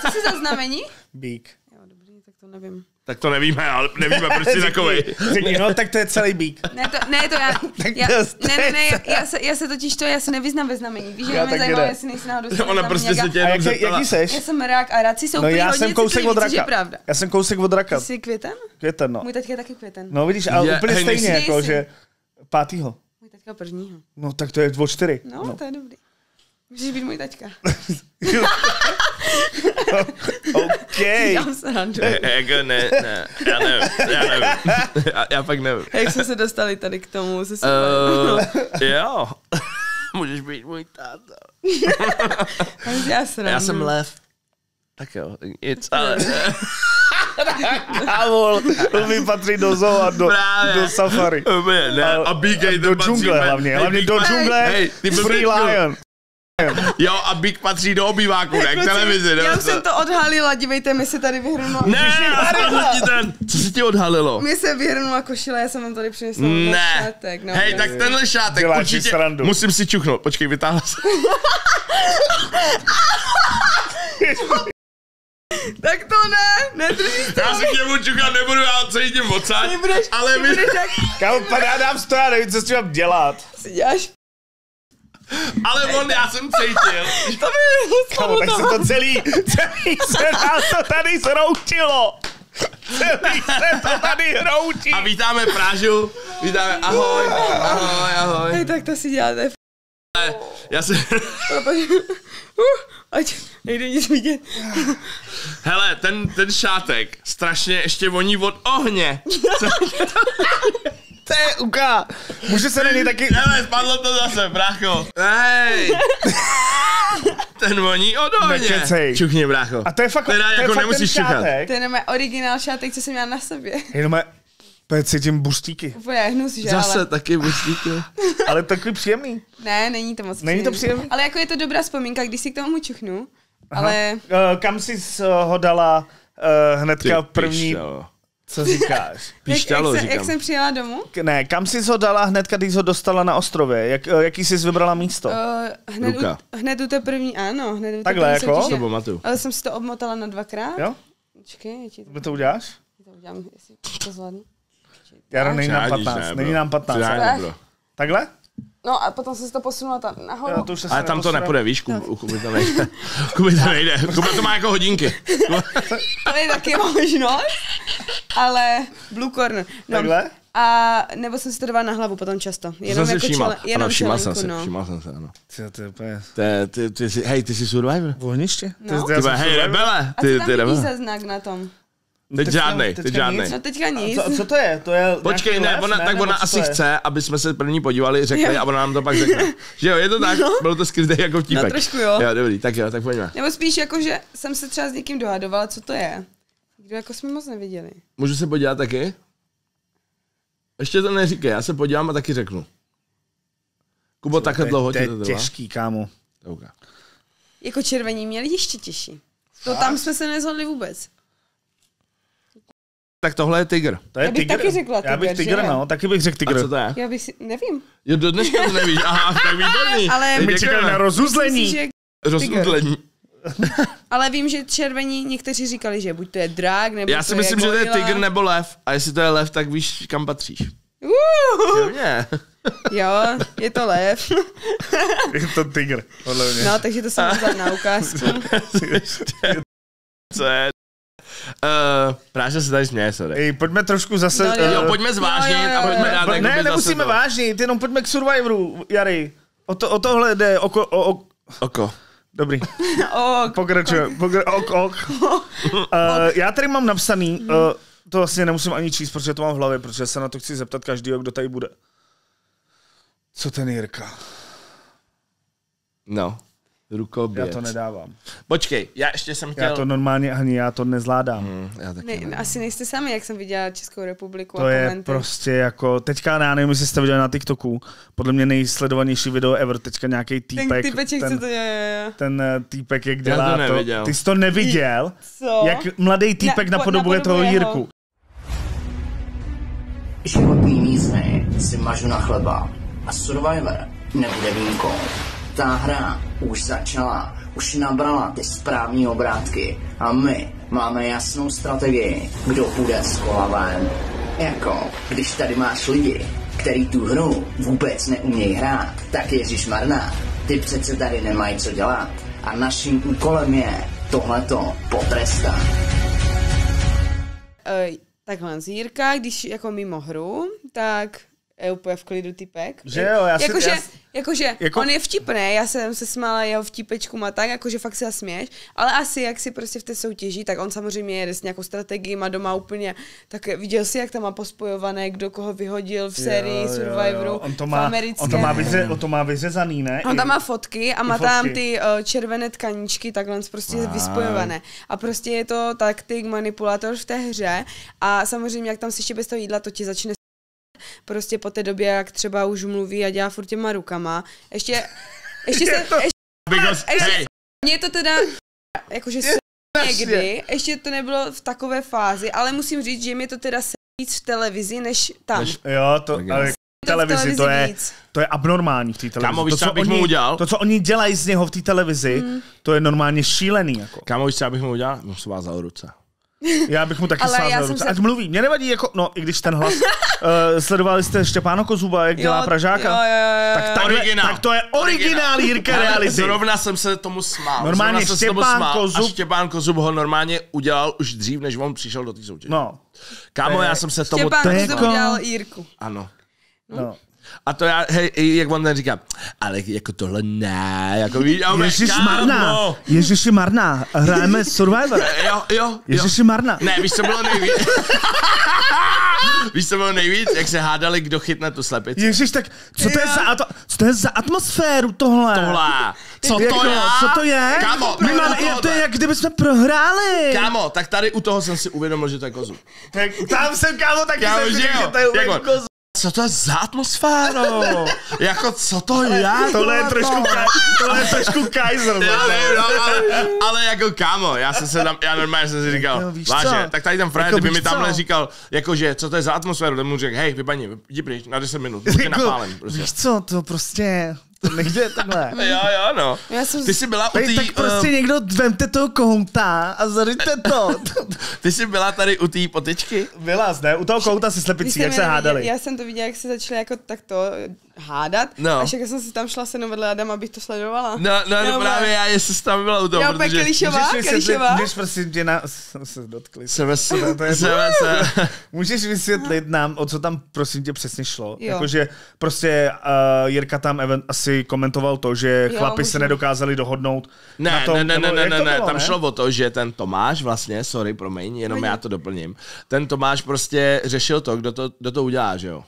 Co jsi za znamení? Bík. Jo, dobrý, tak to nevím. Tak to nevíme, ale nevíme, proč jsi takovej. No, tak to je celý bík. Ne, to, ne, to já, já ne, ne, ne, já se, já se totiž to, já se nevyznám ve znamení. Víš, že já mě zajímavé, jestli nejsi náhodou no, ona prostě se tě jenom jak, jaký seš? Já jsem rák a raci jsou no, prý hodně citliví, což je pravda. Já jsem kousek od raka. Jsi květen? Květen, no. Můj taťka je taky květen. No vidíš, ale je, úplně hej, stejně, jako, že pátýho. Můj taťka prvního. No, tak to je o čtyři. No, to je dobrý. Můžeš být můj taťka. OK. Já se e, jako ne, ne, já nevím, já nevím. Já, já fakt nevím. Jak jsme se dostali tady k tomu? Se uh, jo, můžeš být můj táta. já, já jsem lev. Tak jo, nic, ale... Kámo, to mi patří do zoo a do, do safari. Ne, a, a Big Gate do džungle hlavně, hlavně do džungle, Free Lion. Jo, a Big patří do obýváku, ne, k televizi. Já už jsem to odhalila, dívejte, mi se tady vyhrnula. Ne, ten, co se ti odhalilo? Mi se vyhrnula košile, já jsem vám tady přinesla šátek. No, hej, tak tenhle šátek určitě, musím si čuchnout, počkej, vytáhla se. Tak to ne, nedržíš to. Já si k němu čuchat nebudu, já se jdím odsát, ale my... Kámo, já dám sto, já nevím, co s tím mám dělat. Si děláš. Ale on, já jsem cítil. To by... Kámo, tak se to celý, celý se nás to tady zhroutilo. Celý se to tady hroutí. A vítáme Prážu, vítáme, ahoj, ahoj, ahoj. Hej, tak to si děláte. Já se... Ať nejde nic vidět. Hele, ten, ten šátek strašně ještě voní od ohně. To je uká. Může se není taky... Hele, spadlo to zase, brácho. Hej. Ten voní od ohně. Čuchni, brácho. A to je fakt, teda to jako je fakt ten šátek. To je jenom originál šátek, co jsem měla na sobě. Jenom je... Teď cítím buštíky. Úplně hnus, že? Zase ale... taky buštíky. Ale takový příjemný. Ne, není to moc příjemný. Není to příjemný? Ale jako je to dobrá vzpomínka, když si k tomu čuchnu. Ale... Uh, kam jsi ho dala uh, hnedka ty první... Pišťalo. Co říkáš? Pišťalo, jak, jak, se, říkám. Jak jsem přijela domů? Ne, kam jsi ho dala hnedka, když jsi ho dostala na ostrově? Jak, jaký jsi vybrala místo? Uh, hned, u, hned u té první, ano. Hned u takhle první jako? Soutěže, ale jsem si to obmotala na dvakrát. Jo? Počkej, ti to... To uděláš? To udělám, jestli to zvládnu. Jaro, není nám patnáct, není nám patnáct. Takhle? No a potom se to posunula tam nahoru. Jo, to se ale tam to nepůjde, víš, Kuby to nejde. Kuby to nejde, Kuba to má jako hodinky. To je taky možnost, ale blue corner. No. Takhle? A nebo jsem si to dala na hlavu potom často. Jenom jako čele, jenom všimla jsem si, všimla jsem se, ano. Hej, ty jsi Survivor? Vohniště? Hej, rebele. A ty tam vidíš za znak na tom? Teď žádnej, teď žádnej. No teďka nic. Co, co to je? To je počkej, ne, ona, ne, tak ona asi chce, aby jsme se první podívali, řekli jo. A ona nám to pak řekne. Že jo, je to tak? No. Bylo to skryté jako vtípek. No trošku jo. Jo, dobrý, tak jo, tak pojďme. Nebo spíš jako, že jsem se třeba s někým dohadovala, co to je. Kdo jako jsme moc neviděli. Můžu se podívat taky? Ještě to neříkej, já se podívám a taky řeknu. Kubo, co, takhle dlouho ti to trvá? Těžký, kámo. Jako červení měli ještě těžší. To tam jsme se nezhodli vůbec. Tak tohle je tygr. To je já bych tygr. Taky řekla tygr, já bych tygr, že? No, taky bych řekl tygr. A co to je? Já bych si, nevím. Jo, do dneška to nevíš, aha, tak výborný. Ale my čekáme na rozuzlení. Si, rozuzlení. Ale vím, že červení někteří říkali, že buď to je drák, nebo já si to myslím, je že to je tygr nebo lev. A jestli to je lev, tak víš, kam patříš. Uh. Jo, je to lev. Je to tygr, podle mě. No, takže to jsem vzal na ukázku. Co je? Uh, Práža se tady směje, sorry. Ej, pojďme trošku zase... No, uh, jo, pojďme zvážnit no, jo, jo, jo. A pojďme dát... Ne, ne nemusíme to. Vážnit, jenom pojďme k Survivoru, Jary. O, to, o tohle jde, oko... O, o... Oko. Dobrý. Ok. Pokračujeme. Pokra... Ok, ok. uh, já tady mám napsaný, uh, to vlastně nemusím ani číst, protože to mám v hlavě, protože se na to chci zeptat každýho, kdo tady bude. Co ten Jirka? No. Rukobět. Já to nedávám. Počkej, já ještě jsem chtěl... Já to normálně ani, já to nezvládám. Hmm, já taky ne, asi nejste sami, jak jsem viděla Českou republiku to a komenty. To je prostě jako... Teďka já nevím, jestli jste viděli na TikToku, podle mě nejsledovanější video ever, teďka nějaký týpek... Ten týpeček, ten, co to je, ten týpek, jak dělá to... to ty jsi to neviděl? Co? Jak mladý týpek na, napodobuje na toho Jirku. Život peníze si mažu na chleba a Survivor nebude výjimkou. Ta hra už začala, už nabrala ty správné obrátky a my máme jasnou strategii, kdo půjde z kola ven. Jako, když tady máš lidi, který tu hru vůbec neumějí hrát, tak ježišmarná, ty přece tady nemají co dělat a naším úkolem je tohleto potrestat. E, takhle, Jirka, když jako mimo hru, tak je úplně v klidu typek. Že jo, já jakože, já... jakože jako... on je vtipný, já jsem se smála jeho vtipečkům a tak, jakože fakt se směš, ale asi jak si prostě v té soutěži, tak on samozřejmě jede s nějakou strategií, má doma úplně, tak viděl si, jak tam má pospojované, kdo koho vyhodil v sérii Survivoru v americké. On to má, vyře, on to má vyřezaný, ne? On tam má fotky a má fotky. Tam ty uh, červené tkaničky, takhle prostě a. vyspojované. A prostě je to taktik, manipulátor v té hře a samozřejmě, jak tam si ještě bez toho jídla, to ti začne prostě po té době, jak třeba už mluví a dělá furt těma rukama. Ještě, ještě je se... Ještě, mě to teda... Jakože se někdy, ještě to nebylo v takové fázi, ale musím říct, že mě to teda se víc v televizi, než tam. Jo, to... Ale... Televizi, televizi, to je, to je abnormální v té televizi. Kámo, víš, to, co oni, udělal? To, co oni dělají z něho v té televizi, mm. to je normálně šílený. Jako. Kámo, víš, co já bych mu udělal? No, svázal ruce. Já bych mu taky svázal ruce. Se... Ať mluví, mě nevadí, jako, no, i když ten hlas... Uh, sledovali jste Štěpána Kozuba, jak jo, dělá Pražáka? Jo, jo, jo, tak, takhle, tak to je originál Jirka reality. Zrovna jsem se tomu smál. Normálně Štěpán Kozub. A Štěpán Kozub ho normálně udělal už dřív, než on přišel do té soutěže. No. Kámo, já jsem se tomu... Štěpán Kozub udělal Jirku. Ano. No. A to já, hej, jak on ten říká, ale jako tohle ne, jako víš, Ježišmarná, Ježišmarná, hrajeme Survivor. Jo, jo, Ježišmarná. Ne, víš, co bylo nejvíc? Víš, co bylo nejvíc? Jak se hádali, kdo chytne tu slepici. Ježiš, tak co to je za, co to je za atmosféru tohle? Tohle. Co to, to je? Co to je? Kámo, my máme, to je, jak kdyby jsme prohráli. Kámo, tak tady u toho jsem si uvědomil, že to je Kozu. Tak tam jsem, kámo, taky kámo, jsem říkal, že to je Kozu. Co to je za atmosféru? Jako, co to je? Tohle je trošku, tohle je trošku Kaiser. No, ale, ale jako kámo, já jsem se tam, já normálně jsem si říkal, no, vážně, tak tady ten frajer, jako, by mi tamhle říkal, jakože, co to je za atmosféru, ten mu řekl, hej, vypadni, jdi pryč, na deset minut, buď jako, napálen. Prostě. Víš co, to prostě... Nejde takhle. Jo, jo, no. Jsem... Ty jsi byla u tý, tak prostě uh... někdo vemte toho kohouta a zaryjte to. Ty jsi byla tady u té potyčky? Byla, ne? U toho kohouta si slepicí, jak se hádali. Já, já jsem to viděla, jak se začali jako takto hádat. No. Až jak jsem si tam šla sednout vedle Adama, abych to sledovala. No, no, no právě já, jestli jsi tam byla u toho, já protože... Já Kelíšová, Kelíšová. Můžeš prostě tě na... Se dotkli. Sebe, sebe, to je sebe, sebe. Můžeš vysvětlit nám, o co tam prosím tě přesně šlo? Jakože prostě Jirka tam asi komentoval to, že jo, chlapi můžu. se nedokázali dohodnout. Ne, na tom, ne, ne, nebo, ne, ne, ne, tam ne? šlo o to, že ten Tomáš vlastně, sorry, promiň, jenom ne, já to doplním. Ten Tomáš prostě řešil to, kdo to, kdo to udělá, že jo.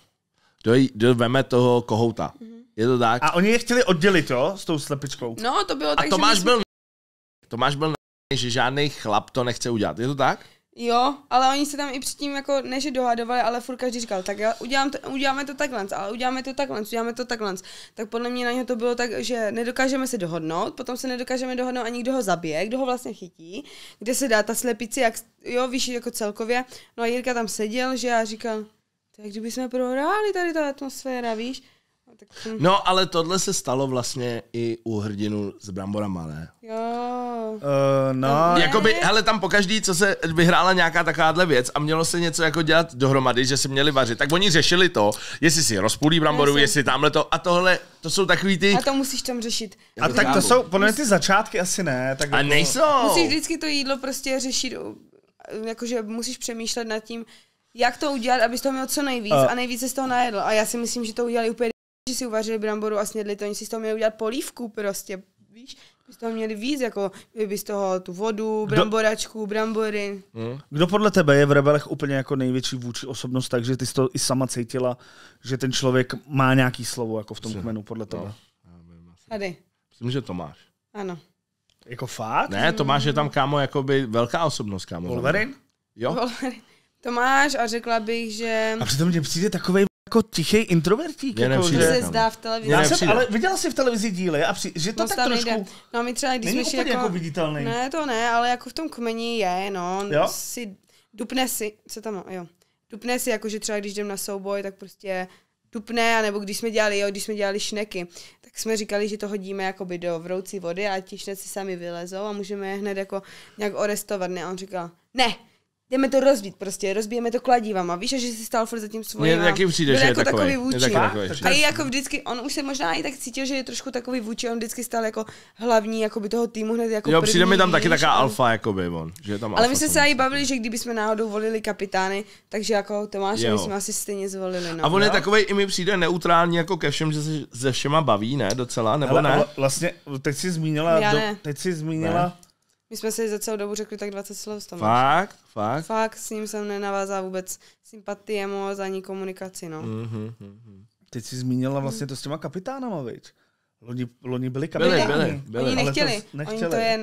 Kdo, kdo veme toho kohouta. Mm-hmm. Je to tak. A oni je chtěli oddělit, jo, s tou slepičkou. No, to bylo tak, a Tomáš byl, Tomáš byl, že žádný chlap to nechce udělat. Je to tak? Jo, ale oni se tam i předtím jako ne, že dohadovali, ale furt každý říkal, tak já udělám to, uděláme to takhle, ale uděláme to takhle, uděláme to takhle. Tak podle mě na něho to bylo tak, že nedokážeme se dohodnout, potom se nedokážeme dohodnout ani kdo ho zabije, kdo ho vlastně chytí, kde se dá ta slepici, jak, jo, víš, jako celkově. No a Jirka tam seděl, že já říkal, tak kdyby jsme prohráli tady ta atmosféra, víš. Tak... No, ale tohle se stalo vlastně i u hrdinu s bramborama, ne? Jo. Uh, no. Ne. Jakoby, hele, tam po každý, co se vyhrála nějaká takováhle věc a mělo se něco jako dělat dohromady, že se měli vařit, tak oni řešili to, jestli si rozpůlí bramboru, no, jestli tamhle to a tohle, to jsou takový ty... A to musíš tam řešit. A tak to jsou, podle mě ty začátky asi ne. Tak a jako... nejsou. Musíš vždycky to jídlo prostě řešit, jakože musíš přemýšlet nad tím, jak to udělat, abys toho měl co nejvíc uh. a nejvíce z toho najedl. A já si myslím, že to udělali úplně, že si uvařili bramboru a snědli to, oni si z toho měli udělat polívku prostě, víš, by z toho měli víc, jako by z toho tu vodu, bramboračku, brambory. Hmm. Kdo podle tebe je v Rebelech úplně jako největší vůči osobnost, takže ty jsi to i sama cítila, že ten člověk má nějaký slovo jako v tom kmenu, podle tebe? No. Tady. Myslím, že Tomáš. Ano. Jako fakt? Ne, Tomáš je tam, kámo, jakoby velká osobnost, kámo. Wolverine? Jo. Wolverine. Tomáš, a řekla bych, že... A přitom mě přijde takovej jako tichý introvertík. Jako, se zdá v televizi. Já jsem, ale viděla jsi v televizi díly a při, že to no, tak trošku... Jde. No my třeba, když není úplně jako, jako viditelný. Ne, to ne, ale jako v tom kmeni je, no. Jo? Si, dupne si, co tam, jo. Dupne si, jakože třeba když jdem na souboj, tak prostě dupne, anebo když jsme dělali, jo, když jsme dělali šneky, tak jsme říkali, že to hodíme jakoby do vroucí vody a ti šneci sami vylezou a můžeme je hned jako nějak orestovat, ne? A on říkal, ne. jdeme to rozbít prostě, rozbijeme to kladívama, víš, že jsi stál furt za tím svojím. Mně taky přijde, že jako je takový, takový vůči. Takový a je jako vždycky, on už se možná i tak cítil, že je trošku takový vůči, on vždycky stál jako hlavní jakoby toho týmu hned jako jo, první. Jo, přijde mi tam taky taká on... alfa, jakoby, on, že je tam ale alfa, my jsme se i bavili, že kdyby jsme náhodou volili kapitány, takže jako Tomáše my jsme asi stejně zvolili. No. A on je takovej, i mi přijde neutrální jako ke všem, že se ze všema baví, ne, docela, nebo ale, ne? Ale vlastně, teď jsi zmínila, do, teď jsi zmínila. My jsme si za celou dobu řekli tak dvacet slov s Tomášem. Fakt? Fakt? Fakt, s ním jsem nenavázala vůbec sympatie moc ani komunikaci, no. Mm-hmm, mm-hmm. Teď jsi zmínila vlastně to s těma kapitánama, viď? Loni, loni byli kapitáni. Byli, byli, byli. Oni nechtěli. To nechtěli. Oni to je,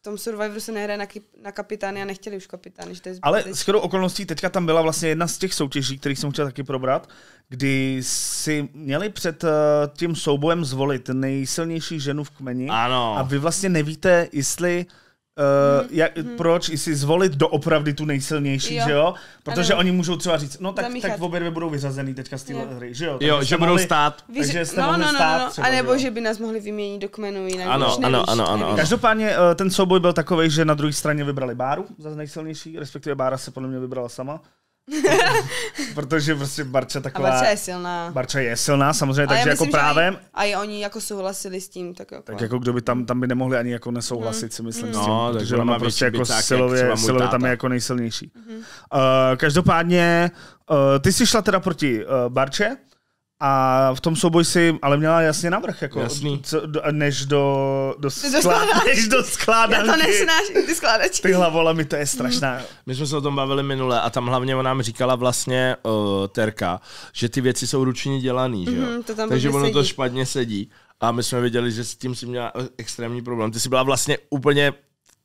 v tom Survivoru se nehraje na, na kapitány a nechtěli už kapitány. Že to je ale shodou okolností teďka tam byla vlastně jedna z těch soutěží, kterých jsem chtěl taky probrat, kdy si měli před tím soubojem zvolit nejsilnější ženu v kmeni. Ano. A vy vlastně nevíte, jestli Uh, hmm. Jak, hmm. proč i si zvolit doopravdy tu nejsilnější, jo. že jo? Protože ano. oni můžou třeba říct, no tak, tak obě dvě budou vyřazený teďka z té hry, že jo? Tak jo, že budou mohli, stát. Takže jste no, mohli no, no, stát. No, no. Třeba, a nebo jo? že by nás mohli vyměnit do kmenu, jinak ano, nevíš, ano, ano, ano, ano. Každopádně ten souboj byl takovej, že na druhé straně vybrali Báru za nejsilnější, respektive Bára se podle mě vybrala sama. Protože prostě Barča taková... A Barča je silná. Barča je silná, samozřejmě, takže myslím, jako právem. A i oni jako souhlasili s tím, tak jako... Tak jako kdo by tam, tam by nemohli ani jako nesouhlasit, hmm. si myslím hmm. s tím. No, takže ona prostě jako silově, silově tam je jako nejsilnější. Hmm. Uh, každopádně, uh, ty jsi šla teda proti uh, Barče a v tom souboji si ale měla jasně navrch, jako, co, do, než do, do, skla, než do skládanky. Já to nesnáším, ty skládačky. Ty hlavola, mi to je strašná. My jsme se o tom bavili minule a tam hlavně ona nám říkala vlastně uh, Terka, že ty věci jsou ručně dělaný, že jo? Mm, to tam takže ono sedí. To špatně sedí. A my jsme věděli, že s tím si měla extrémní problém. Ty jsi byla vlastně úplně,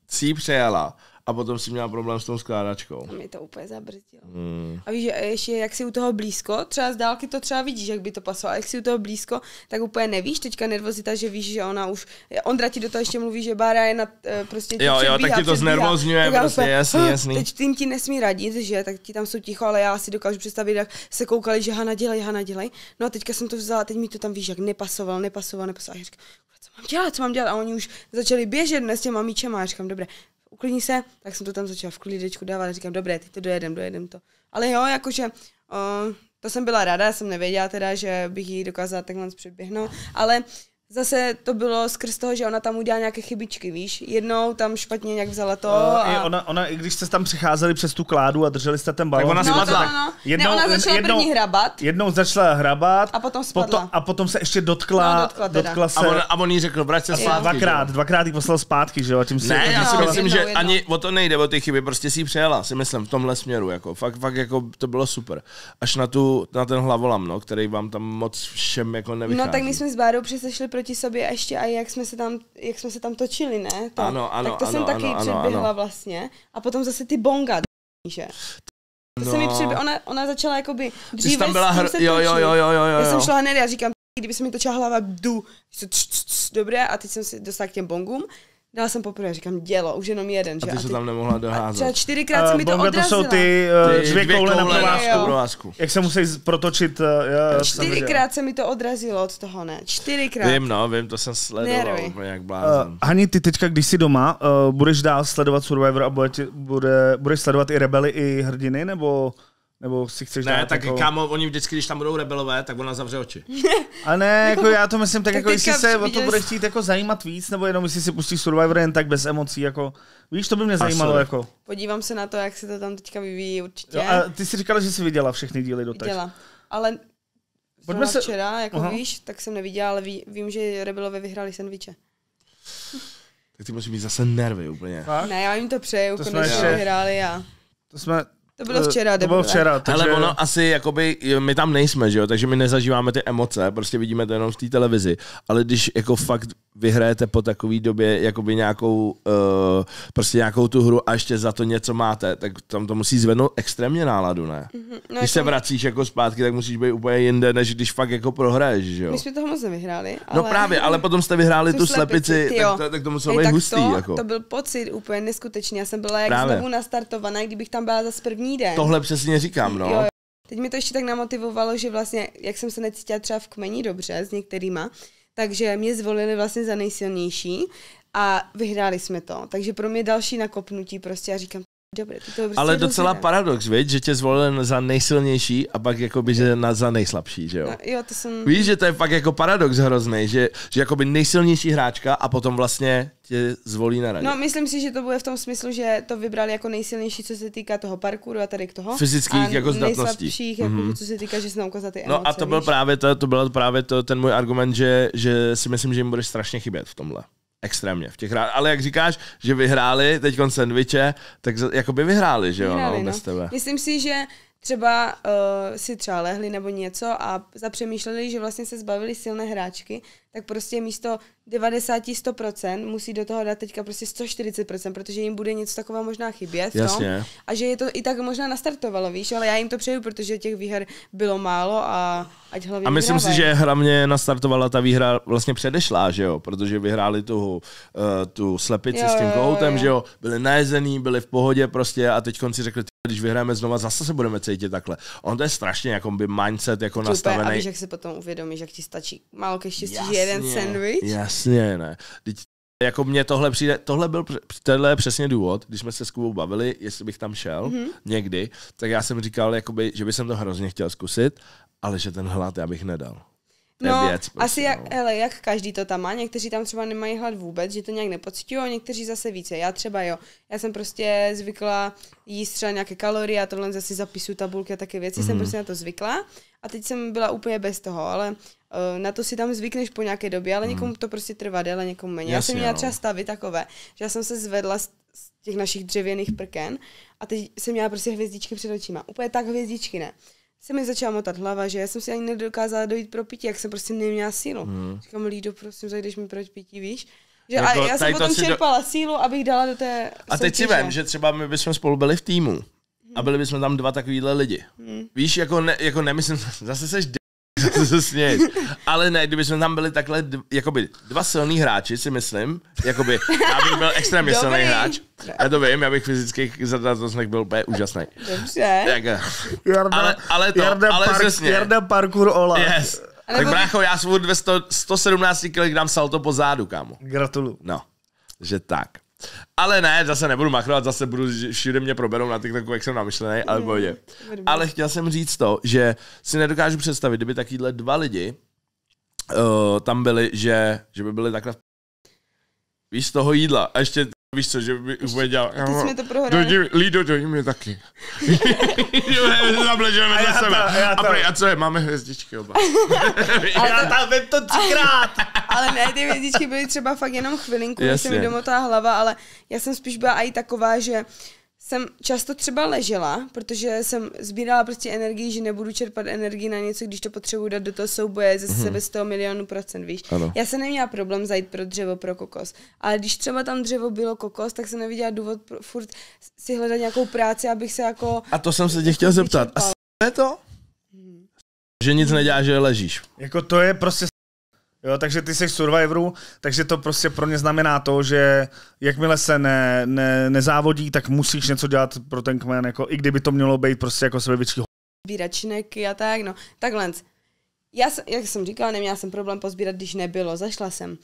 si přejela. A potom si měla problém s tou skládačkou. Mě to úplně zabrzdilo. Hmm. A víš, že ještě jak si u toho blízko, třeba z dálky to třeba vidíš, jak by to pasovalo, ale jak si u toho blízko, tak úplně nevíš, teďka nervozita, že víš, že ona už, Ondra ti do toho ještě mluví, že Bára je na prostě jo, předbíhá, jo, tak ti to znervozňuje, prostě jasný, jasný. Teď tím ti nesmí radit, že, tak ti tam jsou ticho, ale já si dokážu představit, jak se koukali, že Hana dělej, Hana dělej. No a teďka jsem to vzala, teď mi to tam víš, jak nepasoval, nepasoval, nepasoval. Říkám, co mám dělat, co mám dělat? A oni už začali běžet dnes s těma míčema, říkám, dobré. Uklidni se, tak jsem to tam začala v klidečku dávat a říkám, dobré, teď to dojedem, dojedem to. Ale jo, jakože, uh, to jsem byla ráda, jsem nevěděla teda, že bych jí dokázala takhle předběhnout, ale zase to bylo skrz toho, že ona tam udělala nějaké chybičky, víš, jednou tam špatně nějak vzala to a... Ona, ona, i když jste tam přicházeli přes tu kládu a drželi jste ten balón, tak ona no, spadla. No, no. Jednou, ne, ona začala jednou, první hrabat. Jednou začala hrabat a potom spadla. Potom, a potom se ještě dotkla, no, dotkla, dotkla se... A on, a on jí řekl, vrať se zpátky. Dvakrát, dvakrát jí poslal zpátky, že jo? Tím si, ne, tím já si myslím, jednou, že jednou. Ani o to nejde, o ty chyby, prostě si ji přejela, si myslím, v tomhle směru, jako, fakt, fakt, jako, to bylo super. Až na, tu, na ten hlavolam, no, který vám tam moc všem, jako, nevychází. No, tak my jsme s Bárou přesešli proti sobě a ještě a jak jsme se tam, jak jsme se tam točili, ne? To, ano, ano, tak to ano, jsem ano, taky ano, předběhla ano. vlastně. A potom zase ty bonga, že? To no. se mi předběhla, ona, ona začala jakoby dříve tam byla hr... jo, jo, jo, jo, jo, jo. Já jsem šla hned a říkám, kdyby se mi točila hlava, jdu, dobré, a teď jsem si dostala k těm bongům. Dala jsem poprvé, říkám, dělo, už jenom jeden, že? A ty se tam nemohla doházet. Třeba čtyřikrát uh, se mi to odrazila. To jsou ty, uh, ty dvě, dvě koule, koule na provázku. Jak se musí protočit. Uh, čtyřikrát se mi to odrazilo od toho, ne? Čtyřikrát. Vím, no, vím, to jsem sledoval úplně jak blázen. Uh, Hani, ty teďka, když jsi doma, uh, budeš dál sledovat Survivor a bude, bude, budeš sledovat i Rebely, i Hrdiny, nebo... Nebo si chceš ne, tak jako... kámo, oni vždycky, když tam budou rebelové, tak ona zavře oči. A ne, jako já to myslím tak, tak jako jestli se o to bude chtít jako zajímat víc, nebo jenom jestli si pustí Survivor jen tak bez emocí, jako, víš, to by mě zajímalo, Asur. Jako. Podívám se na to, jak se to tam teďka vyvíjí určitě. Jo, a ty jsi říkala, že jsi viděla všechny díly doteď. Viděla, ale se... včera, jako aha. víš, tak jsem neviděla, ale ví, vím, že rebelové vyhráli sendviče. Tak ty musí být zase nervy úplně. Fakt? Ne, já jim to přeju, konečně vyhráli a... To jsme... To bylo včera, to bylo včera. Takže... Ale ono asi, jakoby, my tam nejsme, že jo, takže my nezažíváme ty emoce, prostě vidíme to jenom v té televizi, ale když jako fakt vyhrajete po takové době jakoby nějakou, uh, prostě nějakou tu hru a ještě za to něco máte, tak tam to musí zvednout extrémně náladu, ne? Mm-hmm. No když se vracíš jako zpátky, tak musíš být úplně jinde, než když fakt jako prohraješ, že jo? My jsme toho moc nevyhráli. Ale... No právě, ale potom jste vyhráli tu, tu slepici, slepici tak, tak, tak to muselo být hustý. To, jako. To byl pocit úplně neskutečný, já jsem byla jak právě. Znovu nastartovaná, kdybych tam byla zase první den. Tohle přesně říkám, no. Jo, jo. Teď mi to ještě tak namotivovalo, že vlastně, jak jsem se necítila třeba v kmeni dobře s některýma, takže mě zvolili vlastně za nejsilnější a vyhráli jsme to. Takže pro mě další nakopnutí prostě, já říkám, Dobrý, to prostě ale docela rozhledám. Paradox, viď? Že tě zvolil za nejsilnější a pak jakoby, že na, za nejslabší, že jo? No, jo to jsem... Víš, že to je fakt jako paradox hrozný, že, že jakoby nejsilnější hráčka a potom vlastně tě zvolí na radě. No, myslím si, že to bude v tom smyslu, že to vybrali jako nejsilnější, co se týká toho parkouru a tady k toho. Fyzických a jako zdatností. Jako, mm-hmm. Co se týká, že se ukázat ty emoce, no a to byl víš? právě, to, to byl právě to, ten můj argument, že, že si myslím, že jim budeš strašně chybět v tomhle. Extrémně. V těch rá... Ale jak říkáš, že vyhráli teď sendviče, tak jako by vyhráli, že jo, vyhráli, no, bez tebe. Myslím si, že třeba uh, si třeba lehli nebo něco a zapřemýšleli, že vlastně se zbavili silné hráčky, tak prostě místo devadesát až sto procent musí do toho dát teďka prostě sto čtyřicet procent, protože jim bude něco takového možná chybět. Jasně. A že je to i tak možná nastartovalo, víš, ale já jim to přeju, protože těch výher bylo málo a ať hlavně. A myslím vyhrávají. Si, že hlavně nastartovala ta výhra vlastně předešlá, že jo, protože vyhráli tu, uh, tu slepici jo, s tím kohoutem, že jo, byli najezený, byli v pohodě prostě a teď konci řekli, když vyhráme znova, zase se budeme cítit takhle. On to je strašně jako by mindset jako Tupé, nastavený. A víš, jak se potom uvědomíš, jak ti stačí málo ke štěstí, že jeden sandwich? Jasně, ne. Teď, jako mě tohle přijde, tohle byl tenhle přesně důvod, když jsme se s Kubou bavili, jestli bych tam šel mm-hmm. někdy, tak já jsem říkal, jakoby, že bych jsem to hrozně chtěl zkusit, ale že ten hlad já bych nedal. No, věc, prostě, asi jak, no. Hele, jak každý to tam má, někteří tam třeba nemají hlad vůbec, že to nějak nepocitují, někteří zase více, já třeba jo, já jsem prostě zvykla jíst třeba nějaké kalorie a tohle zase zapisuju tabulky a také věci, mm-hmm. jsem prostě na to zvykla a teď jsem byla úplně bez toho, ale uh, na to si tam zvykneš po nějaké době, ale mm-hmm. někomu to prostě trvá déle, někomu méně. Já jsem měla třeba stavy takové, že já jsem se zvedla z těch našich dřevěných prken a teď jsem měla prostě hvězdičky před očima, úplně tak hvězdičky ne. Se mi začala motat hlava, že já jsem si ani nedokázala dojít pro pití, jak jsem prostě neměla sílu. Hmm. Říkám, Lído, prosím, zajdeš mi pro pití, víš? Že jako, a já jsem potom čerpala do... sílu, abych dala do té a teď soutěže. Si vem, že třeba my bychom spolu byli v týmu hmm. a byli bychom tam dva takovýhle lidi. Hmm. Víš, jako, ne, jako nemyslím, zase seš d***, zase se směješ. Ale ne, kdybychom tam byli takhle d- jakoby dva silný hráči, si myslím, jakoby, já bych byl extrémně silný hráč. Já to vím, já bych fyzických zadatostech byl úplně úžasný. Dobře. Tak, Jarda, ale, ale to, Jarda ale park, přesně. Jarda parkour Ola. Yes. Tak by... brácho, já svůj dvě stě, sto sedmnáct kilogramů salto po zádu, kámo. Gratuluju. No, že tak. Ale ne, zase nebudu machrovat, zase budu šíře mě proberou na TikToku, jak jsem namyšlený, ale pohodě. Ale chtěl jsem říct to, že si nedokážu představit, kdyby takovýhle dva lidi uh, tam byli, že, že by byli takhle v... Víš, z toho jídla. A ještě víš co, že by úplně dělal... Lido, dojdi mě taky. Zabležujeme za sebe. A prej, a co je, máme hvězdičky oba. Já tam vem to třikrát. Ale ne, ty hvězdičky byly třeba fakt jenom chvilinku, když se mi domotá hlava, ale já jsem spíš byla i taková, že jsem často třeba ležela, protože jsem sbírala prostě energii, že nebudu čerpat energii na něco, když to potřebuji dát do toho souboje ze sebe z toho milionu procent, víš. Ano. Já jsem neměla problém zajít pro dřevo, pro kokos, ale když třeba tam dřevo bylo kokos, tak jsem neviděla důvod pro, furt si hledat nějakou práci, abych se jako... A to jsem se tě chtěl zeptat. A je to? Že nic neděláš, že ležíš. Jako to je prostě... Jo, takže ty jsi Survivoru, takže to prostě pro mě znamená to, že jakmile se ne, ne, nezávodí, tak musíš něco dělat pro ten kmen, jako, i kdyby to mělo být prostě jako sebevětší sbíračneky a tak, no. Takhle, já, jak jsem říkala, neměla jsem problém pozbírat, když nebylo, zašla jsem.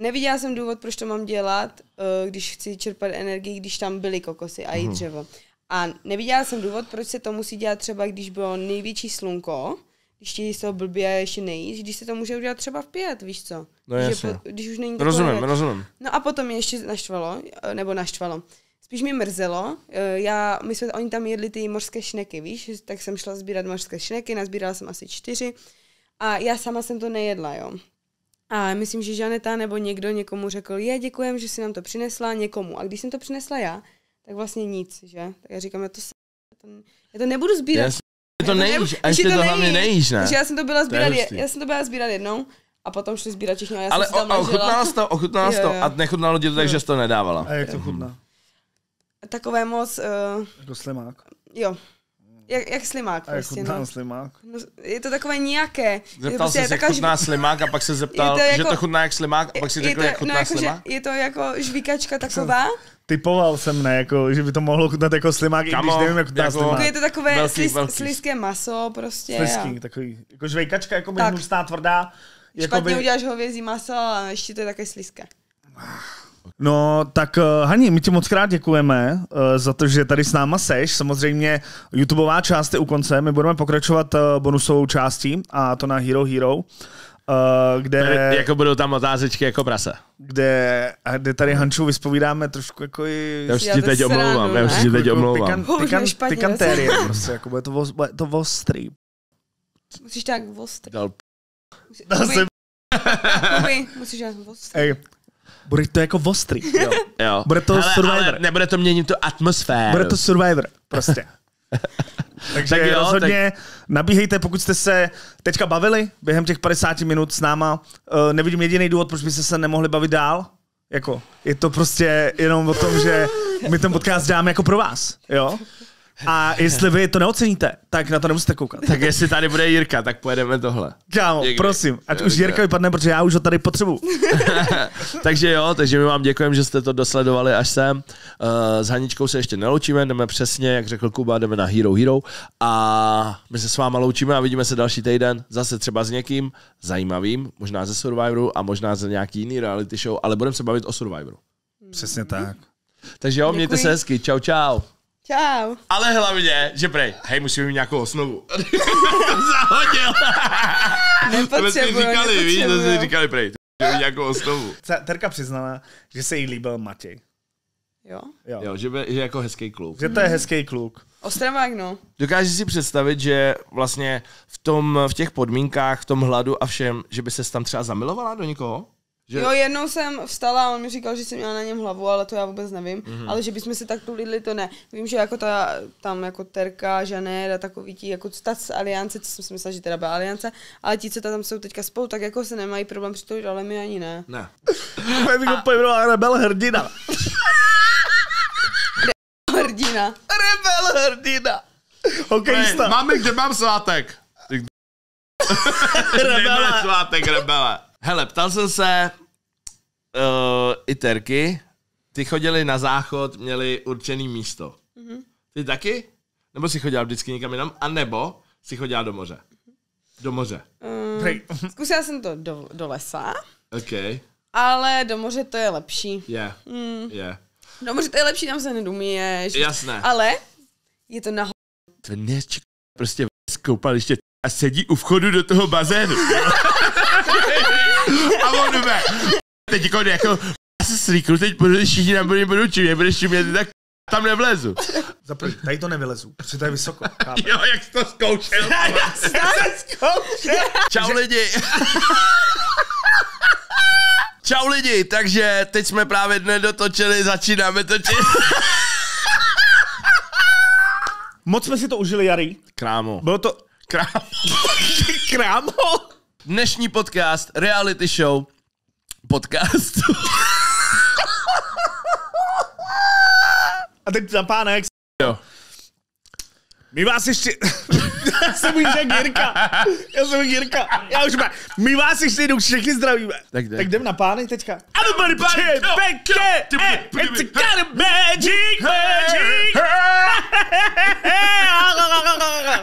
Neviděla jsem důvod, proč to mám dělat, když chci čerpat energii, když tam byly kokosy a i dřevo. A neviděla jsem důvod, proč se to musí dělat třeba, když bylo největší slunko, když ti z toho blbě ještě nejít, když se to může udělat třeba v pět, víš co? No když, jasně. Po, když už není rozumím, rozumím. No a potom mě ještě naštvalo, nebo naštvalo. Spíš mě mrzelo, já, my jsme, oni tam jedli ty mořské šneky, víš, tak jsem šla sbírat mořské šneky, nazbírala jsem asi čtyři a já sama jsem to nejedla, jo. A myslím, že Žaneta nebo někdo někomu řekl, je, děkujem, že jsi nám to přinesla, někomu. A když jsem to přinesla já, tak vlastně nic, že? Tak já říkám, já to, já to nebudu sbírat. Yes. To nejíš, a ještě to, to hlavně nejíš, ne? Já jsem to byla sbírat, já jsem to byla sbírat jednou a potom šli sbírat všichni a já ale jsem o, tam ležela. Ale ochutnala jsi to, ochutnala jsi to a nechutnalo tě to tak, že jsi to nedávala. A jak to chutná? Takové moc... Uh, jako slimák. Jo. Jak, jak slimák. A jak prostě, chutná no. slimák? No, je to takové nějaké. Zeptal jsi, jak chutná slimák a pak se zeptal, že to chutná jak slimák a pak si řekl, jak chutná slimák? Je to jako žvíkačka taková. Typoval jsem, ne, jako, že by to mohlo chutnat jako slimák, kamo, i když nevím, jak chutná jako slimák. Je to takové velký, slis, velký. Slizké maso prostě. Slizký, a... takový, jako žvejkačka, jako by hnusná, tvrdá. Špatně by... uděláš hovězí maso a ještě to je také slizké. No, tak Hani, my ti moc krát děkujeme za to, že tady s náma seš. Samozřejmě YouTubeová část je u konce, my budeme pokračovat bonusovou částí a to na Hero Hero. Uh, kde, jako budou tam otázečky jako prase. Kde, a kde tady Hanču vyspovídáme trošku jako i... Já už ti teď omlouvám, já už ti teď omlouvám. Pikantérie prostě, jako bude to, bude to ostrý. Musíš tak ostrý. Dal p... Dal jsem... Kuby, musíš tak ostrý. Ej, bude to jako ostrý, jo. Jo. Bude to hele, Survivor. Ale nebude to měnit tu atmosféru. Bude to Survivor, prostě. Takže tak jo, rozhodně tak... nabíhejte, pokud jste se teďka bavili během těch padesáti minut s náma. Uh, nevidím jediný důvod, proč byste se nemohli bavit dál. Jako, je to prostě jenom o tom, že my ten podcast dáme jako pro vás. Jo? A jestli vy to neoceníte, tak na to nemusíte koukat. Tak jestli tady bude Jirka, tak pojedeme tohle. Kámo, prosím, ať už Jirka vypadne, protože já už ho tady potřebuju. Takže jo, takže my vám děkujeme, že jste to dosledovali až sem. S Haničkou se ještě neloučíme, jdeme přesně, jak řekl Kuba, jdeme na Hero Hero. A my se s váma loučíme a vidíme se další týden. Zase třeba s někým zajímavým, možná ze Survivoru a možná ze nějaký jiný reality show, ale budeme se bavit o Survivoru. Přesně tak. Takže jo, mějte se hezky, čau, čau. Čau. Ale hlavně, že prej, hej, musíme mít nějakou osnovu. Zahodil. Nepotřebuji, říkali, víš, to si říkali, prej, musíme mít nějakou osnovu. Terka přiznala, že se jí líbil Matěj. Jo? Jo, jo že je jako hezký kluk. Že to je hezký kluk. Ostravák, no. Dokážeš si představit, že vlastně v, tom, v těch podmínkách, v tom hladu a všem, že by ses tam třeba zamilovala do někoho? Že... Jo, jednou jsem vstala a on mi říkal, že jsem měla na něm hlavu, ale to já vůbec nevím, mm-hmm. ale že bychom si tak tulidli, to ne. Vím, že jako ta, tam jako Terka, Žanér a takový ti, jako ta z Aliance, co jsem si myslela, že teda byla Aliance, ale ti, co tam jsou teďka spolu, tak jako se nemají problém přitoulit, ale my ani ne. Ne. Já bych ho pojmenoval Rebel Hrdina. Rebel Hrdina. Rebel Hrdina. Hokejista. Máme, kde mám svátek. Rebele. Svátek, Rebele. Hele, ptal jsem se uh, i Terky, ty chodili na záchod, měli určený místo. Mm-hmm. Ty taky? Nebo jsi chodila vždycky někam jinam? A nebo jsi chodila do moře? Do moře. Um, zkusila jsem to do, do lesa, okay. Ale do moře to je lepší. Je, yeah. mm. yeah. Do moře to je lepší, tam se nedumíješ. Jasné. Ale je to na to neček, prostě koupaliště a sedí u vchodu do toho bazénu. A on jde. Teď jako, jako já se slíknu, teď budu všichni na mě budu čím, nebudeš čím, já tak tam nevlezu. Zaprý, tady to nevylezu, protože to je vysoko. Chápe. Jo, jak jsi to zkoušel. Já jsem to zkoušel. Čau lidi. Čau lidi, takže teď jsme právě nedotočili, začínáme točit. Moc jsme si to užili, Jary. Krámo. Bylo to... Krámo. Krámo. Dnešní podcast, reality show, podcast. A teď za pánek. Jo. My vás ještě... Já jsem už jak Jirka. Já jsem Jirka. Já už má... My vás ještě jednou všechny zdravíme. Tak, tak jdem na pánek teďka. Everybody party, peke, it's a kind of magic, magic.